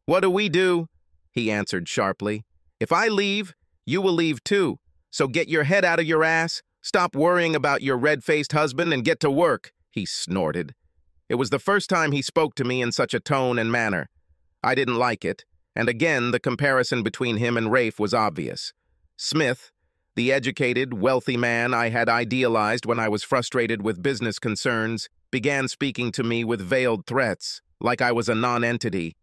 What do we do? He answered sharply. If I leave, you will leave too, so get your head out of your ass, stop worrying about your red-faced husband and get to work, he snorted. It was the first time he spoke to me in such a tone and manner. I didn't like it, and again the comparison between him and Rafe was obvious. Smith, the educated, wealthy man I had idealized when I was frustrated with business concerns, began speaking to me with veiled threats, like I was a non-entity.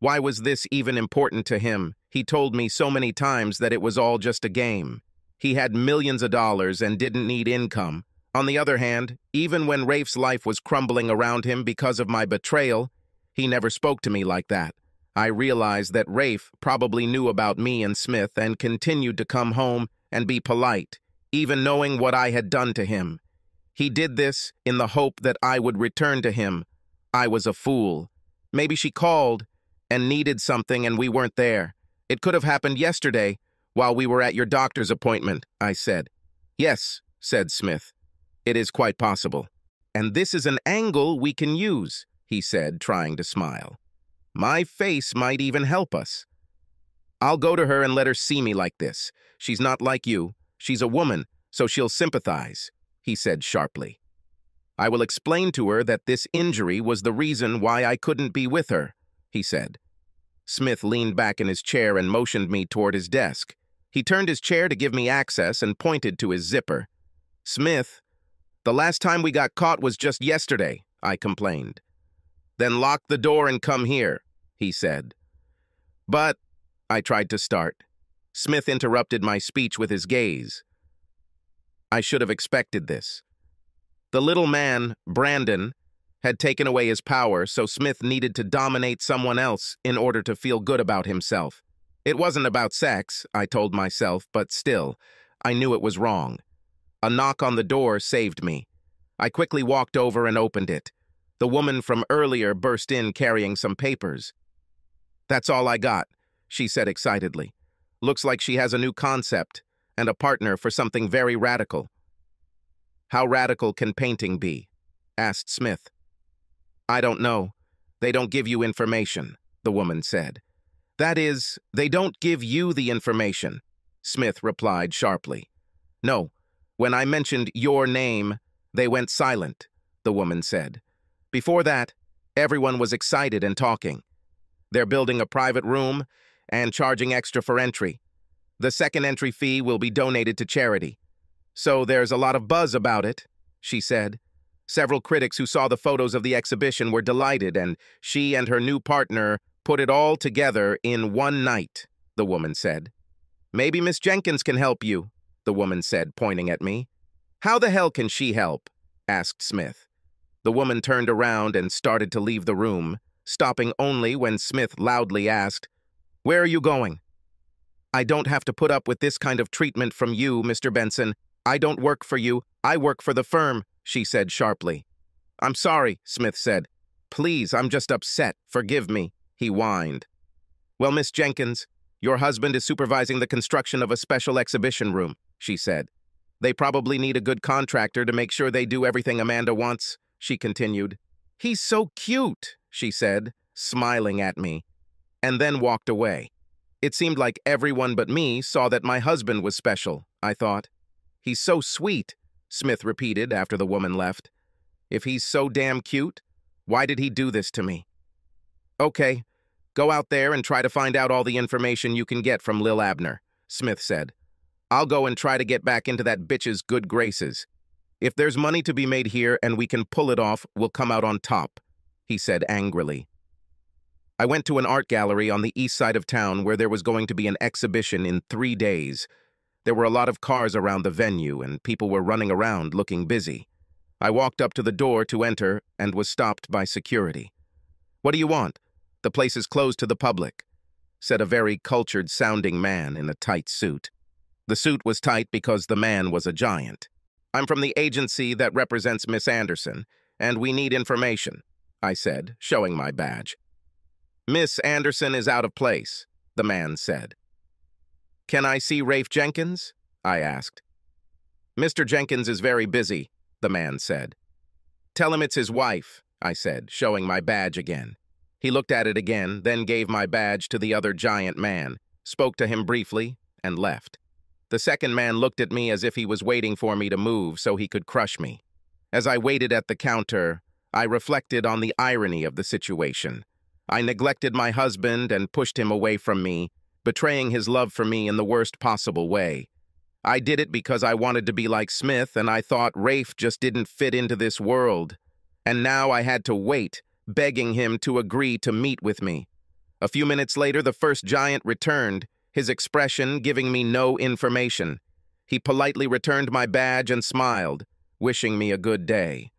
Why was this even important to him? He told me so many times that it was all just a game. He had millions of dollars and didn't need income. On the other hand, even when Rafe's life was crumbling around him because of my betrayal, he never spoke to me like that. I realized that Rafe probably knew about me and Smith and continued to come home and be polite, even knowing what I had done to him. He did this in the hope that I would return to him. I was a fool. Maybe she called and needed something and we weren't there. It could have happened yesterday while we were at your doctor's appointment, I said. Yes, said Smith. It is quite possible. And this is an angle we can use, he said, trying to smile. My face might even help us. I'll go to her and let her see me like this. She's not like you. She's a woman, so she'll sympathize, he said sharply. I will explain to her that this injury was the reason why I couldn't be with her, he said. Smith leaned back in his chair and motioned me toward his desk. He turned his chair to give me access and pointed to his zipper. Smith, the last time we got caught was just yesterday, I complained. Then lock the door and come here, he said. But, I tried to start. Smith interrupted my speech with his gaze. I should have expected this. The little man, Brandon, had taken away his power, so Smith needed to dominate someone else in order to feel good about himself. It wasn't about sex, I told myself, but still, I knew it was wrong. A knock on the door saved me. I quickly walked over and opened it. The woman from earlier burst in carrying some papers. That's all I got, she said excitedly. Looks like she has a new concept and a partner for something very radical. How radical can painting be? Asked Smith. I don't know. They don't give you information, the woman said. That is, they don't give you the information, Smith replied sharply. No. When I mentioned your name, they went silent, the woman said. Before that, everyone was excited and talking. They're building a private room and charging extra for entry. The second entry fee will be donated to charity. So there's a lot of buzz about it, she said. Several critics who saw the photos of the exhibition were delighted, and she and her new partner put it all together in one night, the woman said. Maybe Miss Jenkins can help you, the woman said, pointing at me. How the hell can she help? Asked Smith. The woman turned around and started to leave the room, stopping only when Smith loudly asked, Where are you going? I don't have to put up with this kind of treatment from you, Mr. Benson. I don't work for you. I work for the firm, she said sharply. I'm sorry, Smith said. Please, I'm just upset. Forgive me, he whined. Well, Miss Jenkins, your husband is supervising the construction of a special exhibition room, she said. They probably need a good contractor to make sure they do everything Amanda wants, she continued. He's so cute, she said, smiling at me, and then walked away. It seemed like everyone but me saw that my husband was special, I thought. He's so sweet, Smith repeated after the woman left. If he's so damn cute, why did he do this to me? Okay, go out there and try to find out all the information you can get from Lil Abner, Smith said. I'll go and try to get back into that bitch's good graces. If there's money to be made here and we can pull it off, we'll come out on top, he said angrily. I went to an art gallery on the east side of town where there was going to be an exhibition in 3 days. There were a lot of cars around the venue and people were running around looking busy. I walked up to the door to enter and was stopped by security. What do you want? The place is closed to the public," said a very cultured-sounding man in a tight suit. The suit was tight because the man was a giant. "I'm from the agency that represents Miss Anderson, and we need information," I said, showing my badge. "Miss Anderson is out of place," the man said. "Can I see Rafe Jenkins?" I asked. "Mr. Jenkins is very busy," the man said. "Tell him it's his wife," I said, showing my badge again. He looked at it again, then gave my badge to the other giant man, spoke to him briefly, and left. The second man looked at me as if he was waiting for me to move so he could crush me. As I waited at the counter, I reflected on the irony of the situation. I neglected my husband and pushed him away from me, betraying his love for me in the worst possible way. I did it because I wanted to be like Smith, and I thought Rafe just didn't fit into this world. And now I had to wait, begging him to agree to meet with me. A few minutes later, the first giant returned, his expression giving me no information. He politely returned my badge and smiled, wishing me a good day.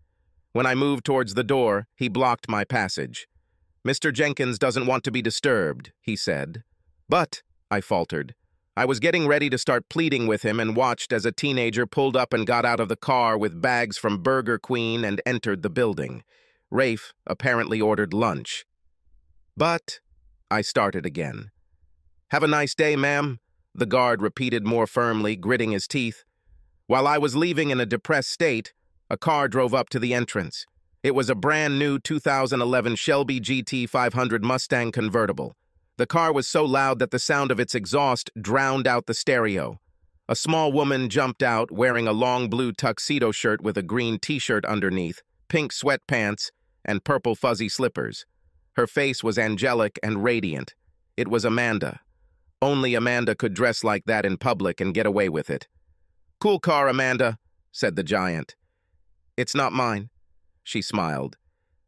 When I moved towards the door, he blocked my passage. "Mr. Jenkins doesn't want to be disturbed," he said. "But," I faltered. I was getting ready to start pleading with him and watched as a teenager pulled up and got out of the car with bags from Burger Queen and entered the building. Rafe apparently ordered lunch. "But," I started again. "Have a nice day, ma'am," the guard repeated more firmly, gritting his teeth. While I was leaving in a depressed state, a car drove up to the entrance. It was a brand new 2011 Shelby GT500 Mustang convertible. The car was so loud that the sound of its exhaust drowned out the stereo. A small woman jumped out wearing a long blue tuxedo shirt with a green t-shirt underneath, pink sweatpants, and purple fuzzy slippers. Her face was angelic and radiant. It was Amanda. Only Amanda could dress like that in public and get away with it. "Cool car, Amanda," said the giant. "It's not mine," she smiled.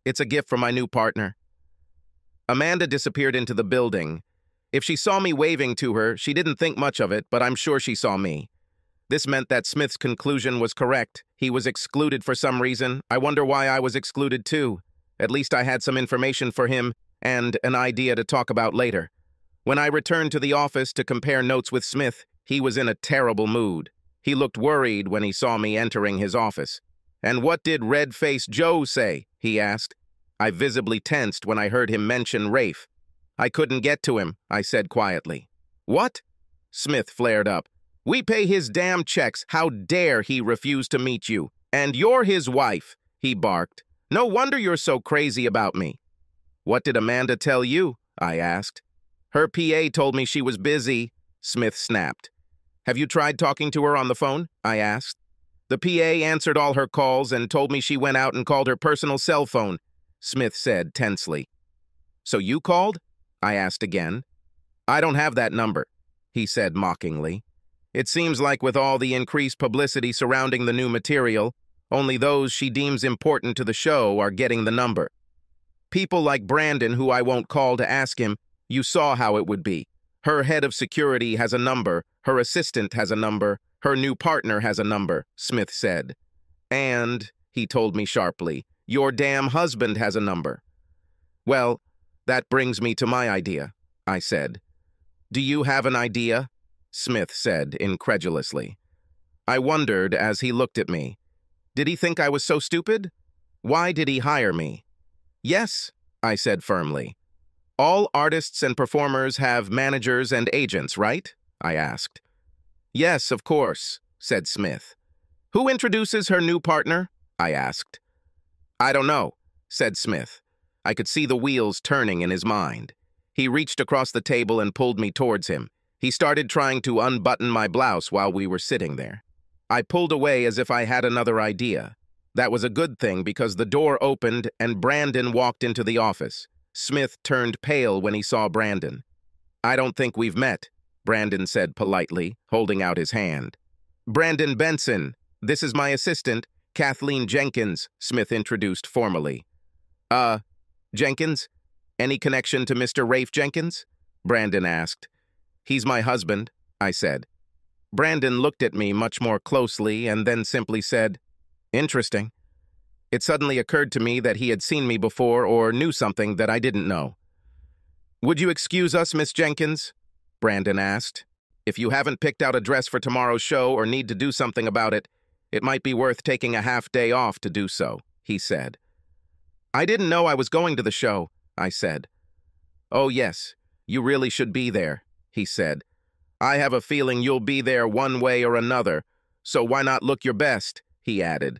"It's a gift from my new partner." Amanda disappeared into the building. If she saw me waving to her, she didn't think much of it, but I'm sure she saw me. This meant that Smith's conclusion was correct. He was excluded for some reason. I wonder why I was excluded too. At least I had some information for him and an idea to talk about later. When I returned to the office to compare notes with Smith, he was in a terrible mood. He looked worried when he saw me entering his office. "And what did Red-Faced Joe say?" he asked. I visibly tensed when I heard him mention Rafe. "I couldn't get to him," I said quietly. "What?" Smith flared up. "We pay his damn checks. How dare he refuse to meet you? And you're his wife," he barked. "No wonder you're so crazy about me." "What did Amanda tell you?" I asked. "Her PA told me she was busy," Smith snapped. "Have you tried talking to her on the phone?" I asked. "The PA answered all her calls and told me she went out and called her personal cell phone," Smith said tensely. "So you called?" I asked again. "I don't have that number," he said mockingly. "It seems like with all the increased publicity surrounding the new material, only those she deems important to the show are getting the number. People like Brandon, who I won't call to ask him, you saw how it would be. Her head of security has a number, her assistant has a number, her new partner has a number," Smith said. "And," he told me sharply, "your damn husband has a number." "Well, that brings me to my idea," I said. "Do you have an idea?" Smith said incredulously. I wondered as he looked at me. Did he think I was so stupid? Why did he hire me? "Yes," I said firmly. "All artists and performers have managers and agents, right?" I asked. "Yes, of course," said Smith. "Who introduces her new partner?" I asked. "I don't know," said Smith. I could see the wheels turning in his mind. He reached across the table and pulled me towards him. He started trying to unbutton my blouse while we were sitting there. I pulled away as if I had another idea. That was a good thing because the door opened and Brandon walked into the office. Smith turned pale when he saw Brandon. "I don't think we've met," Brandon said politely, holding out his hand. "Brandon Benson, this is my assistant, Kathleen Jenkins," Smith introduced formally. Jenkins? Any connection to Mr. Rafe Jenkins?" Brandon asked. "He's my husband," I said. Brandon looked at me much more closely and then simply said, "Interesting." It suddenly occurred to me that he had seen me before or knew something that I didn't know. Would you excuse us, Miss Jenkins? Brandon asked. If you haven't picked out a dress for tomorrow's show or need to do something about it, it might be worth taking a half day off to do so, he said. I didn't know I was going to the show, I said. Oh yes, you really should be there, he said. I have a feeling you'll be there one way or another, so why not look your best, he added.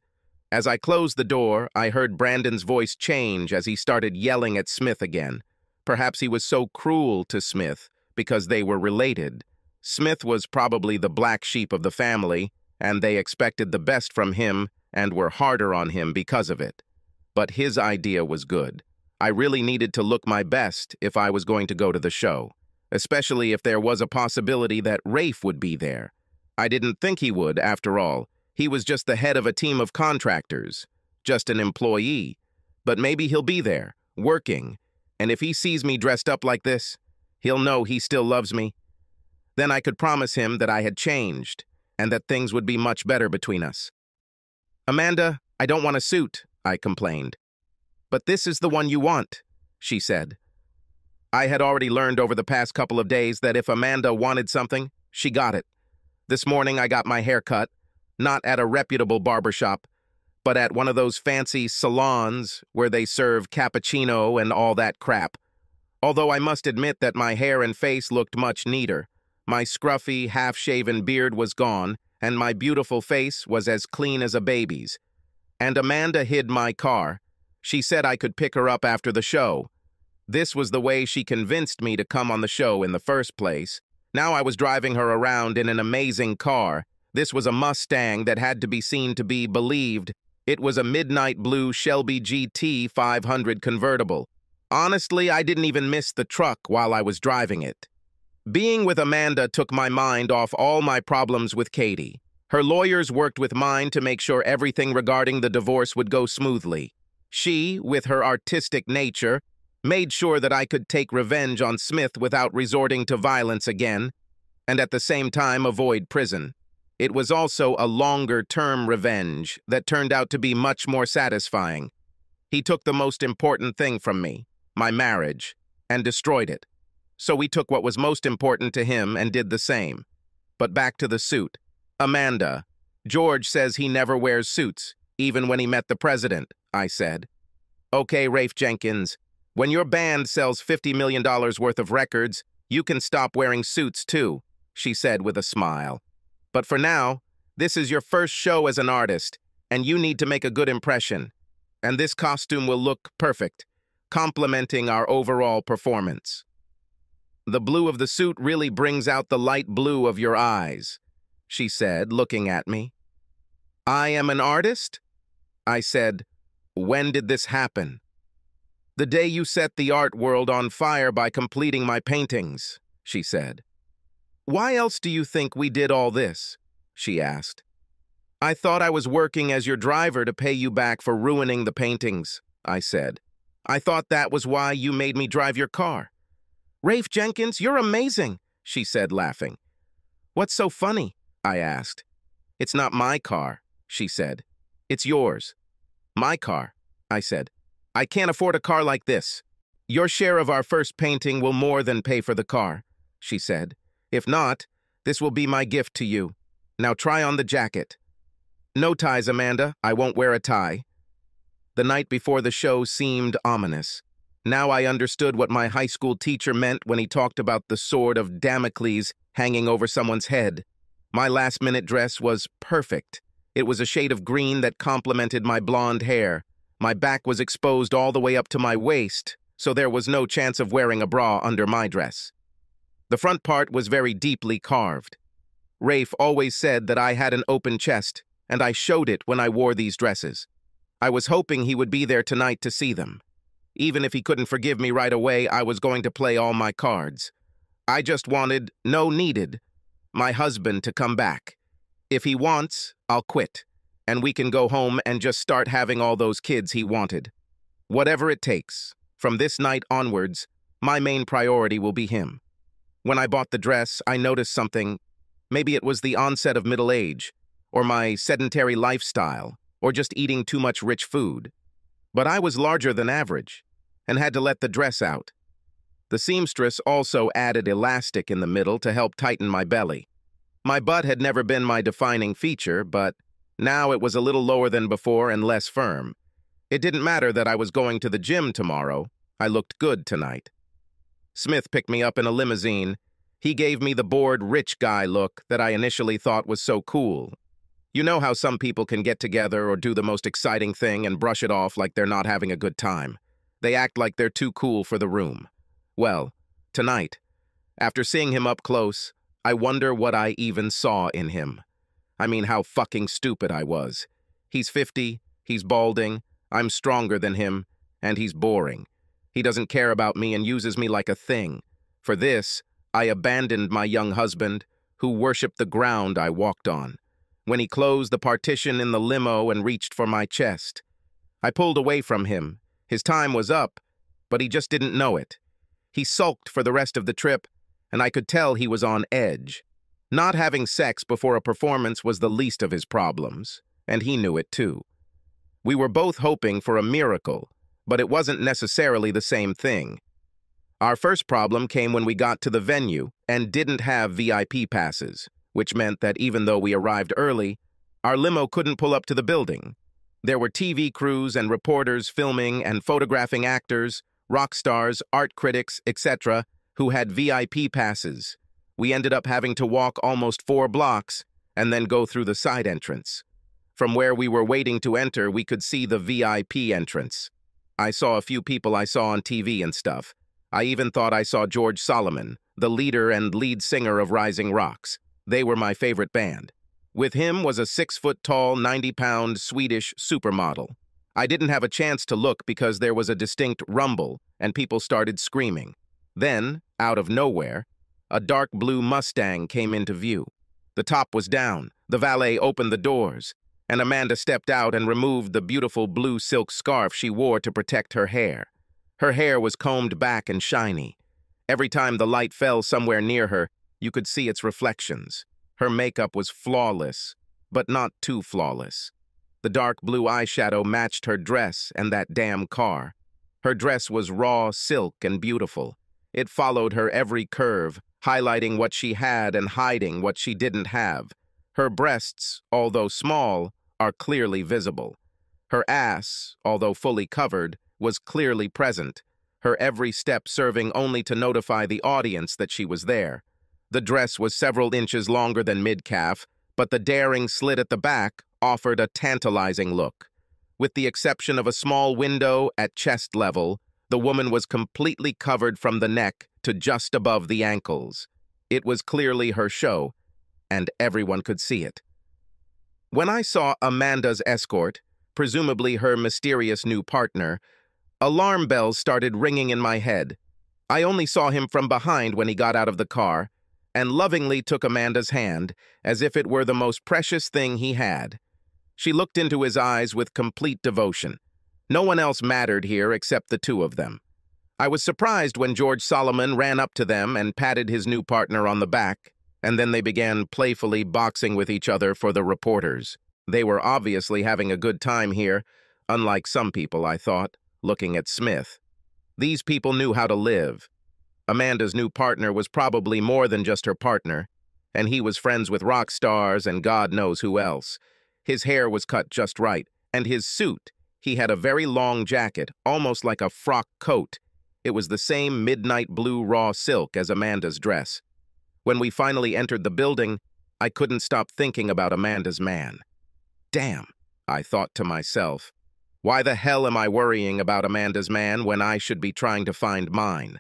As I closed the door, I heard Brandon's voice change as he started yelling at Smith again. Perhaps he was so cruel to Smith because they were related. Smith was probably the black sheep of the family, and they expected the best from him and were harder on him because of it. But his idea was good. I really needed to look my best if I was going to go to the show, especially if there was a possibility that Rafe would be there. I didn't think he would, after all. He was just the head of a team of contractors, just an employee. But maybe he'll be there, working, and if he sees me dressed up like this, he'll know he still loves me. Then I could promise him that I had changed and that things would be much better between us. Amanda, I don't want a suit, I complained. But this is the one you want, she said. I had already learned over the past couple of days that if Amanda wanted something, she got it. This morning I got my hair cut, not at a reputable barbershop, but at one of those fancy salons where they serve cappuccino and all that crap. Although I must admit that my hair and face looked much neater. My scruffy, half-shaven beard was gone, and my beautiful face was as clean as a baby's. And Amanda hid my car. She said I could pick her up after the show. This was the way she convinced me to come on the show in the first place. Now I was driving her around in an amazing car. This was a Mustang that had to be seen to be believed. It was a midnight blue Shelby GT500 convertible. Honestly, I didn't even miss the truck while I was driving it. Being with Amanda took my mind off all my problems with Katie. Her lawyers worked with mine to make sure everything regarding the divorce would go smoothly. She, with her artistic nature, made sure that I could take revenge on Smith without resorting to violence again, and at the same time avoid prison. It was also a longer-term revenge that turned out to be much more satisfying. He took the most important thing from me, my marriage, and destroyed it. So we took what was most important to him and did the same. But back to the suit. Amanda, George says he never wears suits, even when he met the president, I said. Okay, Rafe Jenkins, when your band sells $50 million worth of records, you can stop wearing suits too, she said with a smile. But for now, this is your first show as an artist, and you need to make a good impression. And this costume will look perfect, complementing our overall performance. The blue of the suit really brings out the light blue of your eyes, she said, looking at me. I am an artist? I said, when did this happen? The day you set the art world on fire by completing my paintings, she said. Why else do you think we did all this? She asked. I thought I was working as your driver to pay you back for ruining the paintings, I said. I thought that was why you made me drive your car. Rafe Jenkins, you're amazing, she said, laughing. What's so funny? I asked. It's not my car, she said. It's yours. My car, I said. I can't afford a car like this. Your share of our first painting will more than pay for the car, she said. If not, this will be my gift to you. Now try on the jacket. No ties, Amanda. I won't wear a tie. The night before the show seemed ominous. Now I understood what my high school teacher meant when he talked about the sword of Damocles hanging over someone's head. My last-minute dress was perfect. It was a shade of green that complemented my blonde hair. My back was exposed all the way up to my waist, so there was no chance of wearing a bra under my dress. The front part was very deeply carved. Rafe always said that I had an open chest, and I showed it when I wore these dresses. I was hoping he would be there tonight to see them. Even if he couldn't forgive me right away, I was going to play all my cards. I just wanted, no needed, my husband to come back. If he wants, I'll quit, and we can go home and just start having all those kids he wanted. Whatever it takes, from this night onwards, my main priority will be him. When I bought the dress, I noticed something. Maybe it was the onset of middle age, or my sedentary lifestyle, or just eating too much rich food. But I was larger than average, and had to let the dress out. The seamstress also added elastic in the middle to help tighten my belly. My butt had never been my defining feature, but now it was a little lower than before and less firm. It didn't matter that I was going to the gym tomorrow. I looked good tonight. Smith picked me up in a limousine. He gave me the bored rich guy look that I initially thought was so cool. You know how some people can get together or do the most exciting thing and brush it off like they're not having a good time. They act like they're too cool for the room. Well, tonight, after seeing him up close, I wonder what I even saw in him. I mean, how fucking stupid I was. He's 50, he's balding, I'm stronger than him, and he's boring. He doesn't care about me and uses me like a thing. For this, I abandoned my young husband, who worshipped the ground I walked on. When he closed the partition in the limo and reached for my chest, I pulled away from him. His time was up, but he just didn't know it. He sulked for the rest of the trip, and I could tell he was on edge. Not having sex before a performance was the least of his problems, and he knew it too. We were both hoping for a miracle, but it wasn't necessarily the same thing. Our first problem came when we got to the venue and didn't have VIP passes, which meant that even though we arrived early, our limo couldn't pull up to the building. There were TV crews and reporters filming and photographing actors, rock stars, art critics, etc., who had VIP passes. We ended up having to walk almost 4 blocks and then go through the side entrance. From where we were waiting to enter, we could see the VIP entrance. I saw a few people I saw on TV and stuff. I even thought I saw George Solomon, the leader and lead singer of Rising Rocks. They were my favorite band. With him was a 6-foot-tall, 90-pound Swedish supermodel. I didn't have a chance to look because there was a distinct rumble and people started screaming. Then, out of nowhere, a dark blue Mustang came into view. The top was down, the valet opened the doors, and Amanda stepped out and removed the beautiful blue silk scarf she wore to protect her hair. Her hair was combed back and shiny. Every time the light fell somewhere near her, you could see its reflections. Her makeup was flawless, but not too flawless. The dark blue eyeshadow matched her dress and that damn car. Her dress was raw silk and beautiful. It followed her every curve, highlighting what she had and hiding what she didn't have. Her breasts, although small, are clearly visible. Her ass, although fully covered, was clearly present, her every step serving only to notify the audience that she was there. The dress was several inches longer than mid-calf, but the daring slit at the back offered a tantalizing look. With the exception of a small window at chest level, the woman was completely covered from the neck to just above the ankles. It was clearly her show, and everyone could see it. When I saw Amanda's escort, presumably her mysterious new partner, alarm bells started ringing in my head. I only saw him from behind when he got out of the car, and lovingly took Amanda's hand as if it were the most precious thing he had. She looked into his eyes with complete devotion. No one else mattered here except the two of them. I was surprised when George Solomon ran up to them and patted his new partner on the back, and then they began playfully boxing with each other for the reporters. They were obviously having a good time here, unlike some people, I thought, looking at Smith. These people knew how to live. Amanda's new partner was probably more than just her partner, and he was friends with rock stars and God knows who else. His hair was cut just right, and his suit, he had a very long jacket, almost like a frock coat. It was the same midnight blue raw silk as Amanda's dress. When we finally entered the building, I couldn't stop thinking about Amanda's man. Damn, I thought to myself. Why the hell am I worrying about Amanda's man when I should be trying to find mine?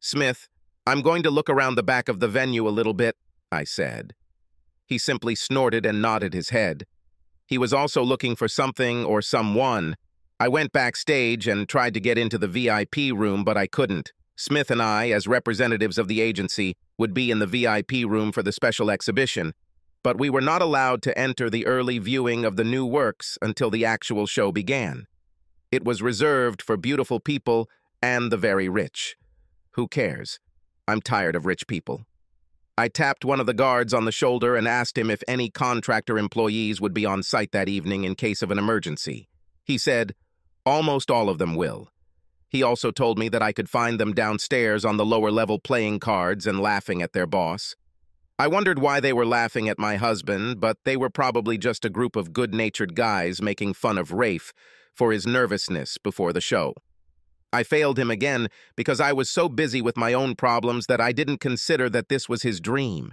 Smith, I'm going to look around the back of the venue a little bit, I said. He simply snorted and nodded his head. He was also looking for something or someone. I went backstage and tried to get into the VIP room, but I couldn't. Smith and I, as representatives of the agency, would be in the VIP room for the special exhibition, but we were not allowed to enter the early viewing of the new works until the actual show began. It was reserved for beautiful people and the very rich. Who cares? I'm tired of rich people. I tapped one of the guards on the shoulder and asked him if any contractor employees would be on site that evening in case of an emergency. He said, "Almost all of them will." He also told me that I could find them downstairs on the lower level playing cards and laughing at their boss. I wondered why they were laughing at my husband, but they were probably just a group of good-natured guys making fun of Rafe for his nervousness before the show. I failed him again because I was so busy with my own problems that I didn't consider that this was his dream.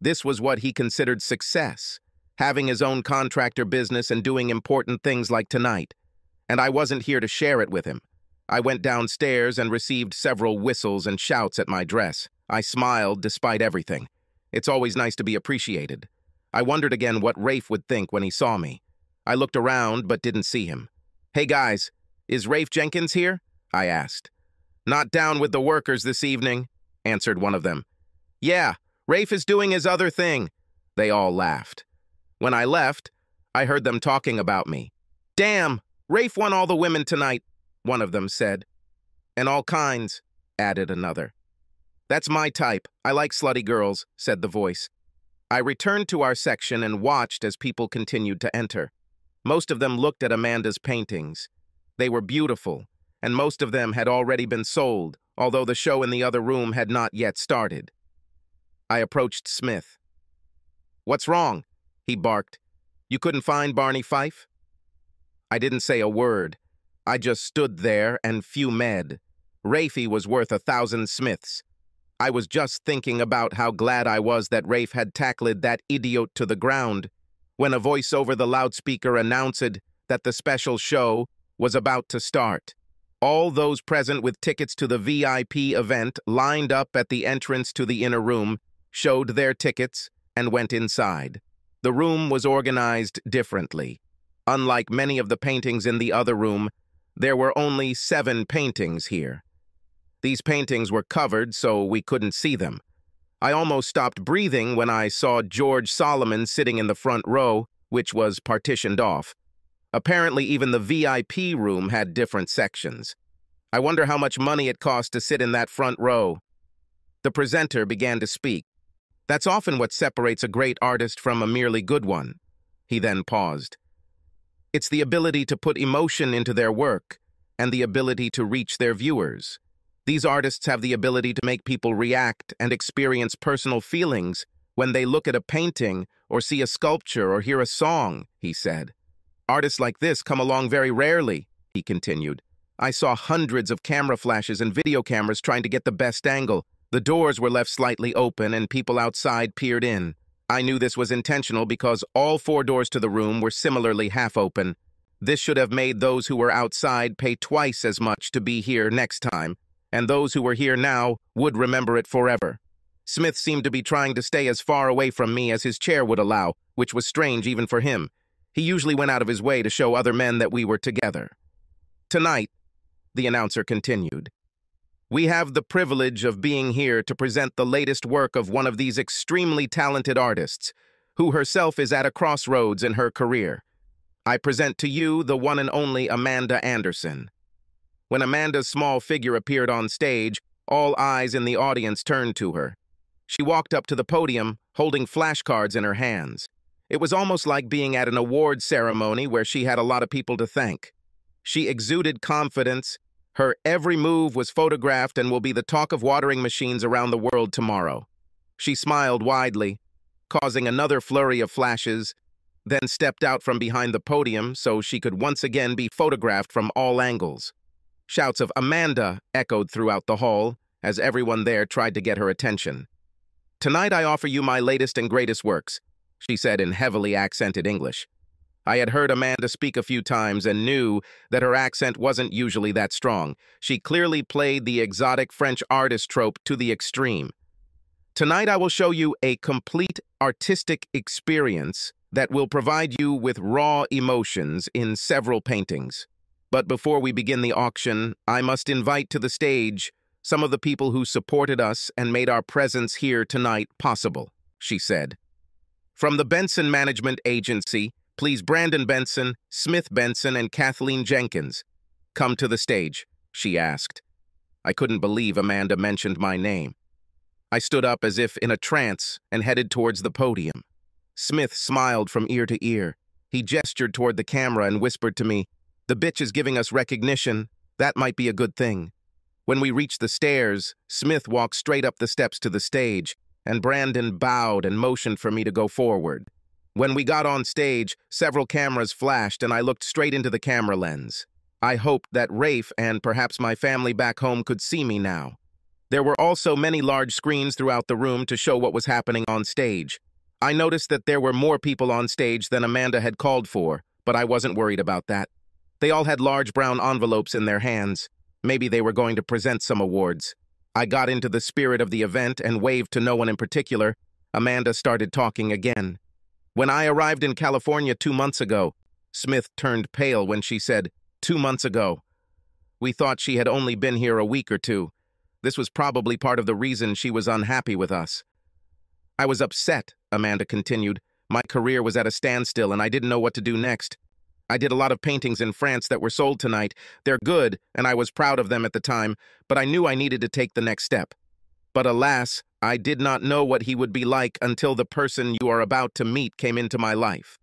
This was what he considered success, having his own contractor business and doing important things like tonight. And I wasn't here to share it with him. I went downstairs and received several whistles and shouts at my dress. I smiled despite everything. It's always nice to be appreciated. I wondered again what Rafe would think when he saw me. I looked around but didn't see him. "Hey guys, is Rafe Jenkins here?" I asked. "Not down with the workers this evening," answered one of them. "Yeah, Rafe is doing his other thing." They all laughed. When I left, I heard them talking about me. "Damn, Rafe won all the women tonight," one of them said. "And all kinds," added another. "That's my type. I like slutty girls," said the voice. I returned to our section and watched as people continued to enter. Most of them looked at Amanda's paintings. They were beautiful, and most of them had already been sold, although the show in the other room had not yet started. I approached Smith. "What's wrong?" he barked. "You couldn't find Barney Fife?" I didn't say a word. I just stood there and fumed. Rafey was worth 1,000 Smiths. I was just thinking about how glad I was that Rafe had tackled that idiot to the ground when a voice over the loudspeaker announced that the special show was about to start. All those present with tickets to the VIP event lined up at the entrance to the inner room, showed their tickets, and went inside. The room was organized differently. Unlike many of the paintings in the other room, there were only 7 paintings here. These paintings were covered, so we couldn't see them. I almost stopped breathing when I saw George Solomon sitting in the front row, which was partitioned off. Apparently, even the VIP room had different sections. I wonder how much money it cost to sit in that front row. The presenter began to speak. "That's often what separates a great artist from a merely good one." He then paused. "It's the ability to put emotion into their work and the ability to reach their viewers. These artists have the ability to make people react and experience personal feelings when they look at a painting or see a sculpture or hear a song," he said. "Artists like this come along very rarely," he continued. "I saw hundreds of camera flashes and video cameras trying to get the best angle. The doors were left slightly open and people outside peered in. I knew this was intentional because all 4 doors to the room were similarly half open. This should have made those who were outside pay twice as much to be here next time, and those who were here now would remember it forever. Smith seemed to be trying to stay as far away from me as his chair would allow, which was strange even for him. He usually went out of his way to show other men that we were together. Tonight," the announcer continued, "we have the privilege of being here to present the latest work of one of these extremely talented artists, who herself is at a crossroads in her career. I present to you the one and only Amanda Anderson." When Amanda's small figure appeared on stage, all eyes in the audience turned to her. She walked up to the podium, holding flashcards in her hands. It was almost like being at an award ceremony where she had a lot of people to thank. She exuded confidence. Her every move was photographed and will be the talk of watering machines around the world tomorrow. She smiled widely, causing another flurry of flashes, then stepped out from behind the podium so she could once again be photographed from all angles. Shouts of "Amanda" echoed throughout the hall as everyone there tried to get her attention. "Tonight I offer you my latest and greatest works," she said in heavily accented English. I had heard Amanda speak a few times and knew that her accent wasn't usually that strong. She clearly played the exotic French artist trope to the extreme. "Tonight I will show you a complete artistic experience that will provide you with raw emotions in several paintings. But before we begin the auction, I must invite to the stage some of the people who supported us and made our presence here tonight possible," she said. "From the Benson Management Agency, please Brandon Benson, Smith Benson, and Kathleen Jenkins come to the stage," she asked. I couldn't believe Amanda mentioned my name. I stood up as if in a trance and headed towards the podium. Smith smiled from ear to ear. He gestured toward the camera and whispered to me, "The bitch is giving us recognition. That might be a good thing. When we reached the stairs, Smith walked straight up the steps to the stage, and Brandon bowed and motioned for me to go forward. When we got on stage, several cameras flashed and I looked straight into the camera lens. I hoped that Rafe and perhaps my family back home could see me now. There were also many large screens throughout the room to show what was happening on stage. I noticed that there were more people on stage than Amanda had called for, but I wasn't worried about that. They all had large brown envelopes in their hands. Maybe they were going to present some awards. I got into the spirit of the event and waved to no one in particular. Amanda started talking again. When I arrived in California 2 months ago, Smith turned pale when she said, 2 months ago. We thought she had only been here a week or two. This was probably part of the reason she was unhappy with us. I was upset, Amanda continued. My career was at a standstill and I didn't know what to do next. I did a lot of paintings in France that were sold tonight. They're good, and I was proud of them at the time, but I knew I needed to take the next step. But alas, I did not know what he would be like until the person you are about to meet came into my life.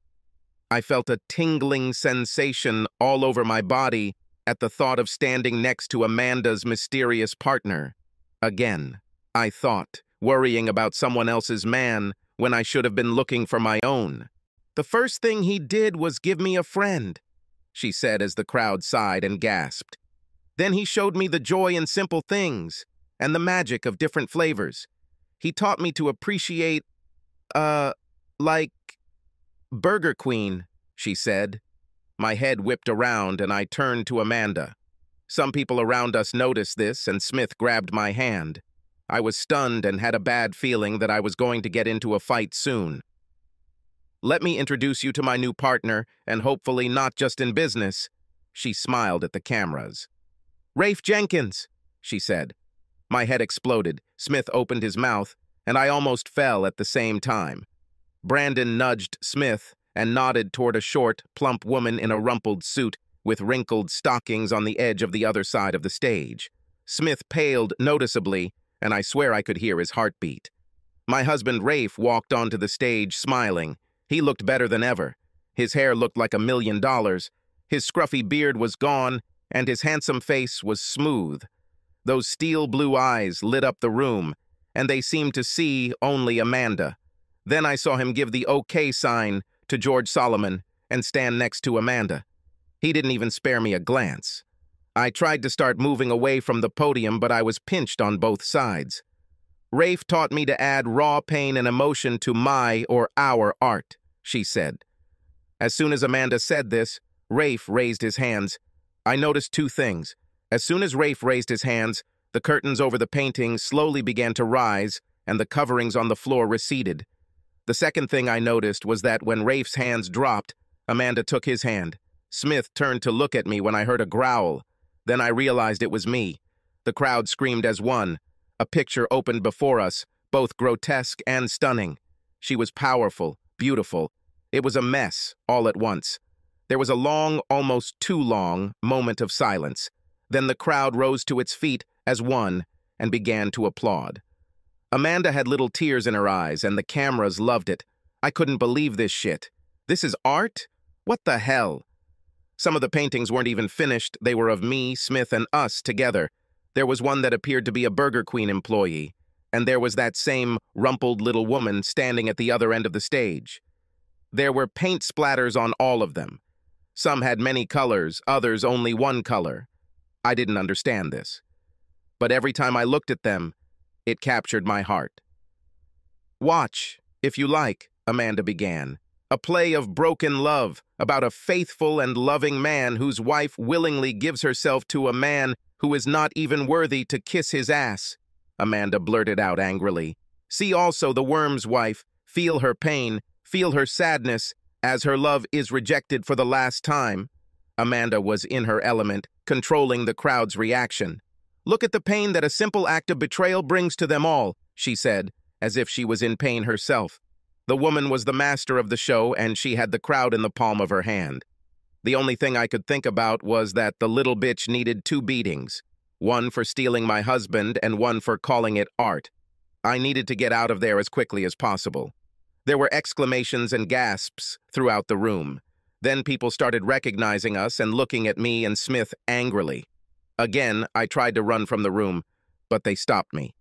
I felt a tingling sensation all over my body at the thought of standing next to Amanda's mysterious partner. Again, I thought, worrying about someone else's man when I should have been looking for my own. The first thing he did was give me a friend, she said as the crowd sighed and gasped. Then he showed me the joy in simple things and the magic of different flavors. He taught me to appreciate, like Burger Queen, she said. My head whipped around and I turned to Amanda. Some people around us noticed this and Smith grabbed my hand. I was stunned and had a bad feeling that I was going to get into a fight soon. Let me introduce you to my new partner, and hopefully not just in business. She smiled at the cameras. Rafe Jenkins, she said. My head exploded. Smith opened his mouth, and I almost fell at the same time. Brandon nudged Smith and nodded toward a short, plump woman in a rumpled suit with wrinkled stockings on the edge of the other side of the stage. Smith paled noticeably, and I swear I could hear his heartbeat. My husband Rafe walked onto the stage smiling. He looked better than ever. His hair looked like $1 million, his scruffy beard was gone, and his handsome face was smooth. Those steel blue eyes lit up the room, and they seemed to see only Amanda. Then I saw him give the OK sign to George Solomon and stand next to Amanda. He didn't even spare me a glance. I tried to start moving away from the podium, but I was pinched on both sides. Rafe taught me to add raw pain and emotion to my or our art, she said. As soon as Amanda said this, Rafe raised his hands. I noticed two things. As soon as Rafe raised his hands, the curtains over the painting slowly began to rise and the coverings on the floor receded. The second thing I noticed was that when Rafe's hands dropped, Amanda took his hand. Smith turned to look at me when I heard a growl. Then I realized it was me. The crowd screamed as one. A picture opened before us, both grotesque and stunning. She was powerful, beautiful. It was a mess, all at once. There was a long, almost too long, moment of silence. Then the crowd rose to its feet as one and began to applaud. Amanda had little tears in her eyes, and the cameras loved it. I couldn't believe this shit. This is art? What the hell? Some of the paintings weren't even finished. They were of me, Smith, and us together. There was one that appeared to be a Burger Queen employee, and there was that same rumpled little woman standing at the other end of the stage. There were paint splatters on all of them. Some had many colors, others only one color. I didn't understand this. But every time I looked at them, it captured my heart. Watch, if you like, Amanda began. A play of broken love about a faithful and loving man whose wife willingly gives herself to a man who is not even worthy to kiss his ass, Amanda blurted out angrily. See also the worm's wife, feel her pain, feel her sadness, as her love is rejected for the last time. Amanda was in her element, controlling the crowd's reaction. Look at the pain that a simple act of betrayal brings to them all, she said, as if she was in pain herself. The woman was the master of the show, and she had the crowd in the palm of her hand. The only thing I could think about was that the little bitch needed two beatings, one for stealing my husband and one for calling it art. I needed to get out of there as quickly as possible. There were exclamations and gasps throughout the room. Then people started recognizing us and looking at me and Smith angrily. Again, I tried to run from the room, but they stopped me.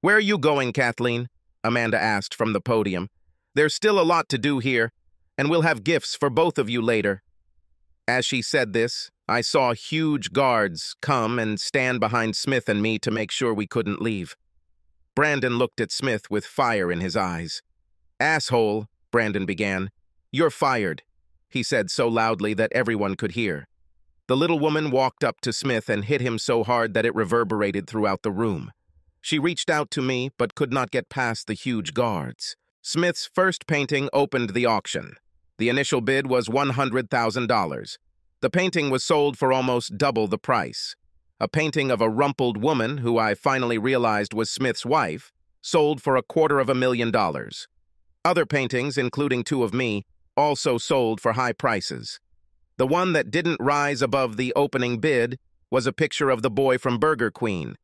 "Where are you going, Kathleen?" Amanda asked from the podium. "There's still a lot to do here, and we'll have gifts for both of you later." As she said this, I saw huge guards come and stand behind Smith and me to make sure we couldn't leave. Brandon looked at Smith with fire in his eyes. "Asshole," Brandon began. "You're fired," he said so loudly that everyone could hear. The little woman walked up to Smith and hit him so hard that it reverberated throughout the room. She reached out to me but could not get past the huge guards. Smith's first painting opened the auction. The initial bid was $100,000. The painting was sold for almost double the price. A painting of a rumpled woman, who I finally realized was Smith's wife, sold for $250,000. Other paintings, including two of me, also sold for high prices. The one that didn't rise above the opening bid was a picture of the boy from Burger Queen.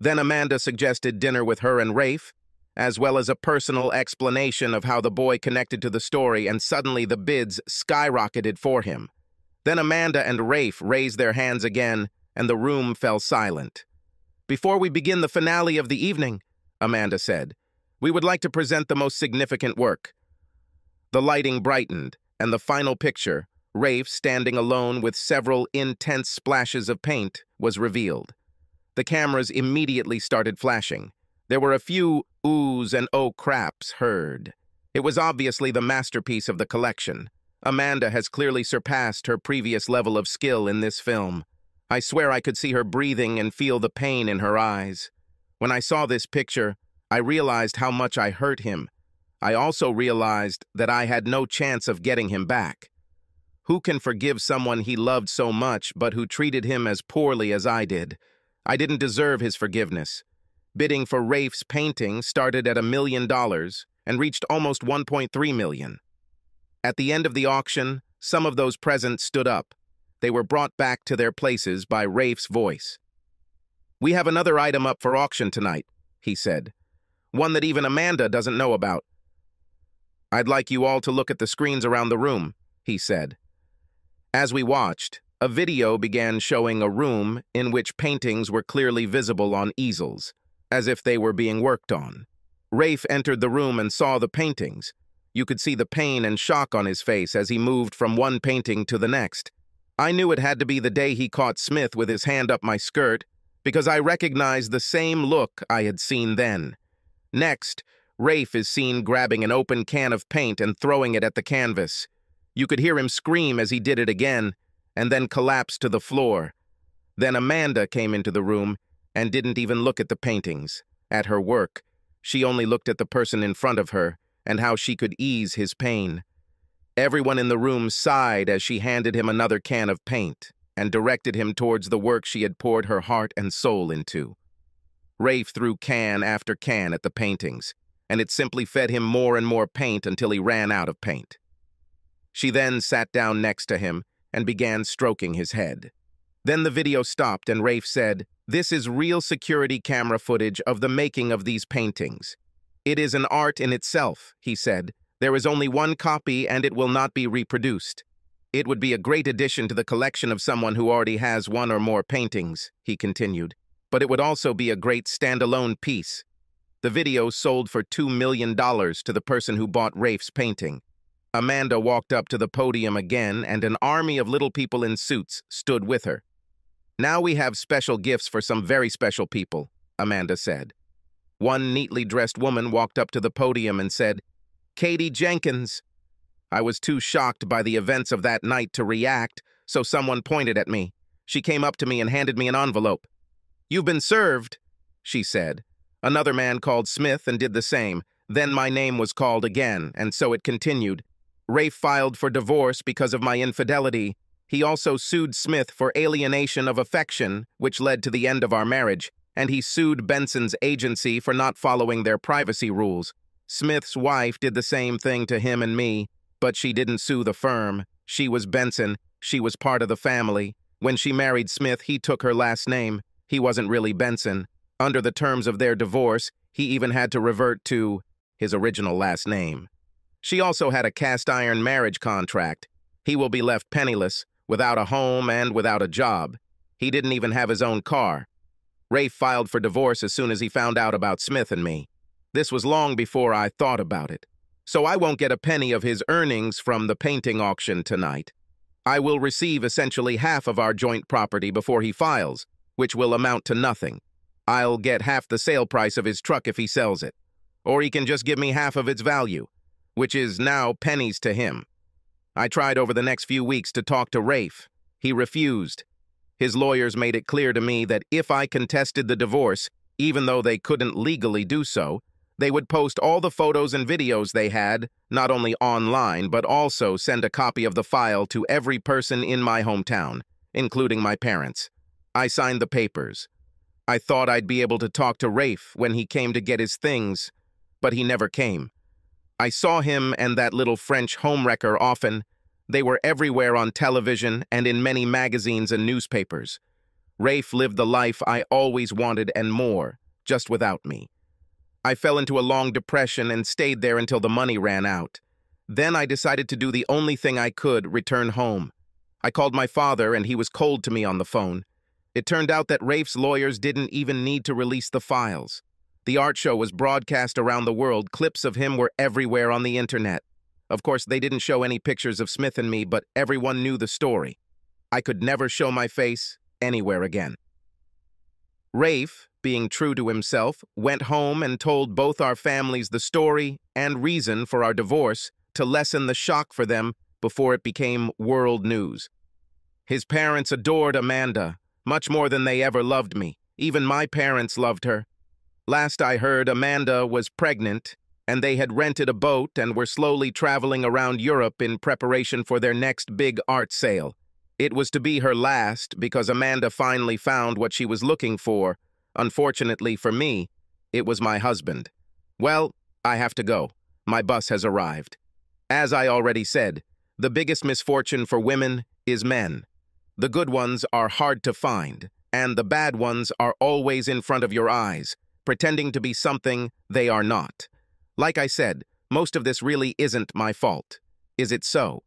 Then Amanda suggested dinner with her and Rafe, as well as a personal explanation of how the boy connected to the story, and suddenly the bids skyrocketed for him. Then Amanda and Rafe raised their hands again, and the room fell silent. "Before we begin the finale of the evening," Amanda said, "we would like to present the most significant work." The lighting brightened, and the final picture, Rafe standing alone with several intense splashes of paint, was revealed. The cameras immediately started flashing. There were a few oohs and oh craps heard. It was obviously the masterpiece of the collection. Amanda has clearly surpassed her previous level of skill in this film. I swear I could see her breathing and feel the pain in her eyes. When I saw this picture, I realized how much I hurt him. I also realized that I had no chance of getting him back. Who can forgive someone he loved so much but who treated him as poorly as I did? I didn't deserve his forgiveness. Bidding for Rafe's painting started at $1 million and reached almost $1.3 million. At the end of the auction, some of those present stood up. They were brought back to their places by Rafe's voice. "We have another item up for auction tonight," he said. "One that even Amanda doesn't know about. I'd like you all to look at the screens around the room," he said. As we watched, a video began showing a room in which paintings were clearly visible on easels, as if they were being worked on. Rafe entered the room and saw the paintings. You could see the pain and shock on his face as he moved from one painting to the next. I knew it had to be the day he caught Smith with his hand up my skirt, because I recognized the same look I had seen then. Next, Rafe is seen grabbing an open can of paint and throwing it at the canvas. You could hear him scream as he did it again, and then collapse to the floor. Then Amanda came into the room and didn't even look at the paintings, at her work. She only looked at the person in front of her, and how she could ease his pain. Everyone in the room sighed as she handed him another can of paint and directed him towards the work she had poured her heart and soul into. Rafe threw can after can at the paintings, and it simply fed him more and more paint until he ran out of paint. She then sat down next to him and began stroking his head. Then the video stopped and Rafe said, "This is real security camera footage of the making of these paintings. It is an art in itself," he said. "There is only one copy and it will not be reproduced. It would be a great addition to the collection of someone who already has one or more paintings," he continued, "but it would also be a great standalone piece." The video sold for $2 million to the person who bought Rafe's painting. Amanda walked up to the podium again, and an army of little people in suits stood with her. "Now we have special gifts for some very special people," Amanda said. One neatly dressed woman walked up to the podium and said, "Katie Jenkins." I was too shocked by the events of that night to react, so someone pointed at me. She came up to me and handed me an envelope. "You've been served," she said. Another man called Smith and did the same. Then my name was called again, and so it continued. Rafe filed for divorce because of my infidelity. He also sued Smith for alienation of affection, which led to the end of our marriage, and he sued Benson's agency for not following their privacy rules. Smith's wife did the same thing to him and me, but she didn't sue the firm. She was Benson. She was part of the family. When she married Smith, he took her last name. He wasn't really Benson. Under the terms of their divorce, he even had to revert to his original last name. She also had a cast-iron marriage contract. He will be left penniless, without a home and without a job. He didn't even have his own car. Rafe filed for divorce as soon as he found out about Smith and me. This was long before I thought about it. So I won't get a penny of his earnings from the painting auction tonight. I will receive essentially half of our joint property before he files, which will amount to nothing. I'll get half the sale price of his truck if he sells it. Or he can just give me half of its value, which is now pennies to him. I tried over the next few weeks to talk to Rafe. He refused. His lawyers made it clear to me that if I contested the divorce, even though they couldn't legally do so, they would post all the photos and videos they had, not only online, but also send a copy of the file to every person in my hometown, including my parents. I signed the papers. I thought I'd be able to talk to Rafe when he came to get his things, but he never came. I saw him and that little French homewrecker often. They were everywhere on television and in many magazines and newspapers. Rafe lived the life I always wanted and more, just without me. I fell into a long depression and stayed there until the money ran out. Then I decided to do the only thing I could, return home. I called my father and he was cold to me on the phone. It turned out that Rafe's lawyers didn't even need to release the files. The art show was broadcast around the world. Clips of him were everywhere on the internet. Of course, they didn't show any pictures of Smith and me, but everyone knew the story. I could never show my face anywhere again. Rafe, being true to himself, went home and told both our families the story and reason for our divorce to lessen the shock for them before it became world news. His parents adored Amanda, much more than they ever loved me. Even my parents loved her. Last I heard, Amanda was pregnant, and they had rented a boat and were slowly traveling around Europe in preparation for their next big art sale. It was to be her last because Amanda finally found what she was looking for. Unfortunately for me, it was my husband. Well, I have to go. My bus has arrived. As I already said, the biggest misfortune for women is men. The good ones are hard to find, and the bad ones are always in front of your eyes, pretending to be something they are not. Like I said, most of this really isn't my fault. Is it so?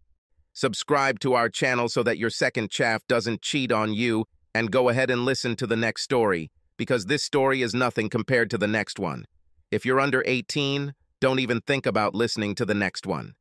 Subscribe to our channel so that your second chaff doesn't cheat on you, and go ahead and listen to the next story, because this story is nothing compared to the next one. If you're under 18, don't even think about listening to the next one.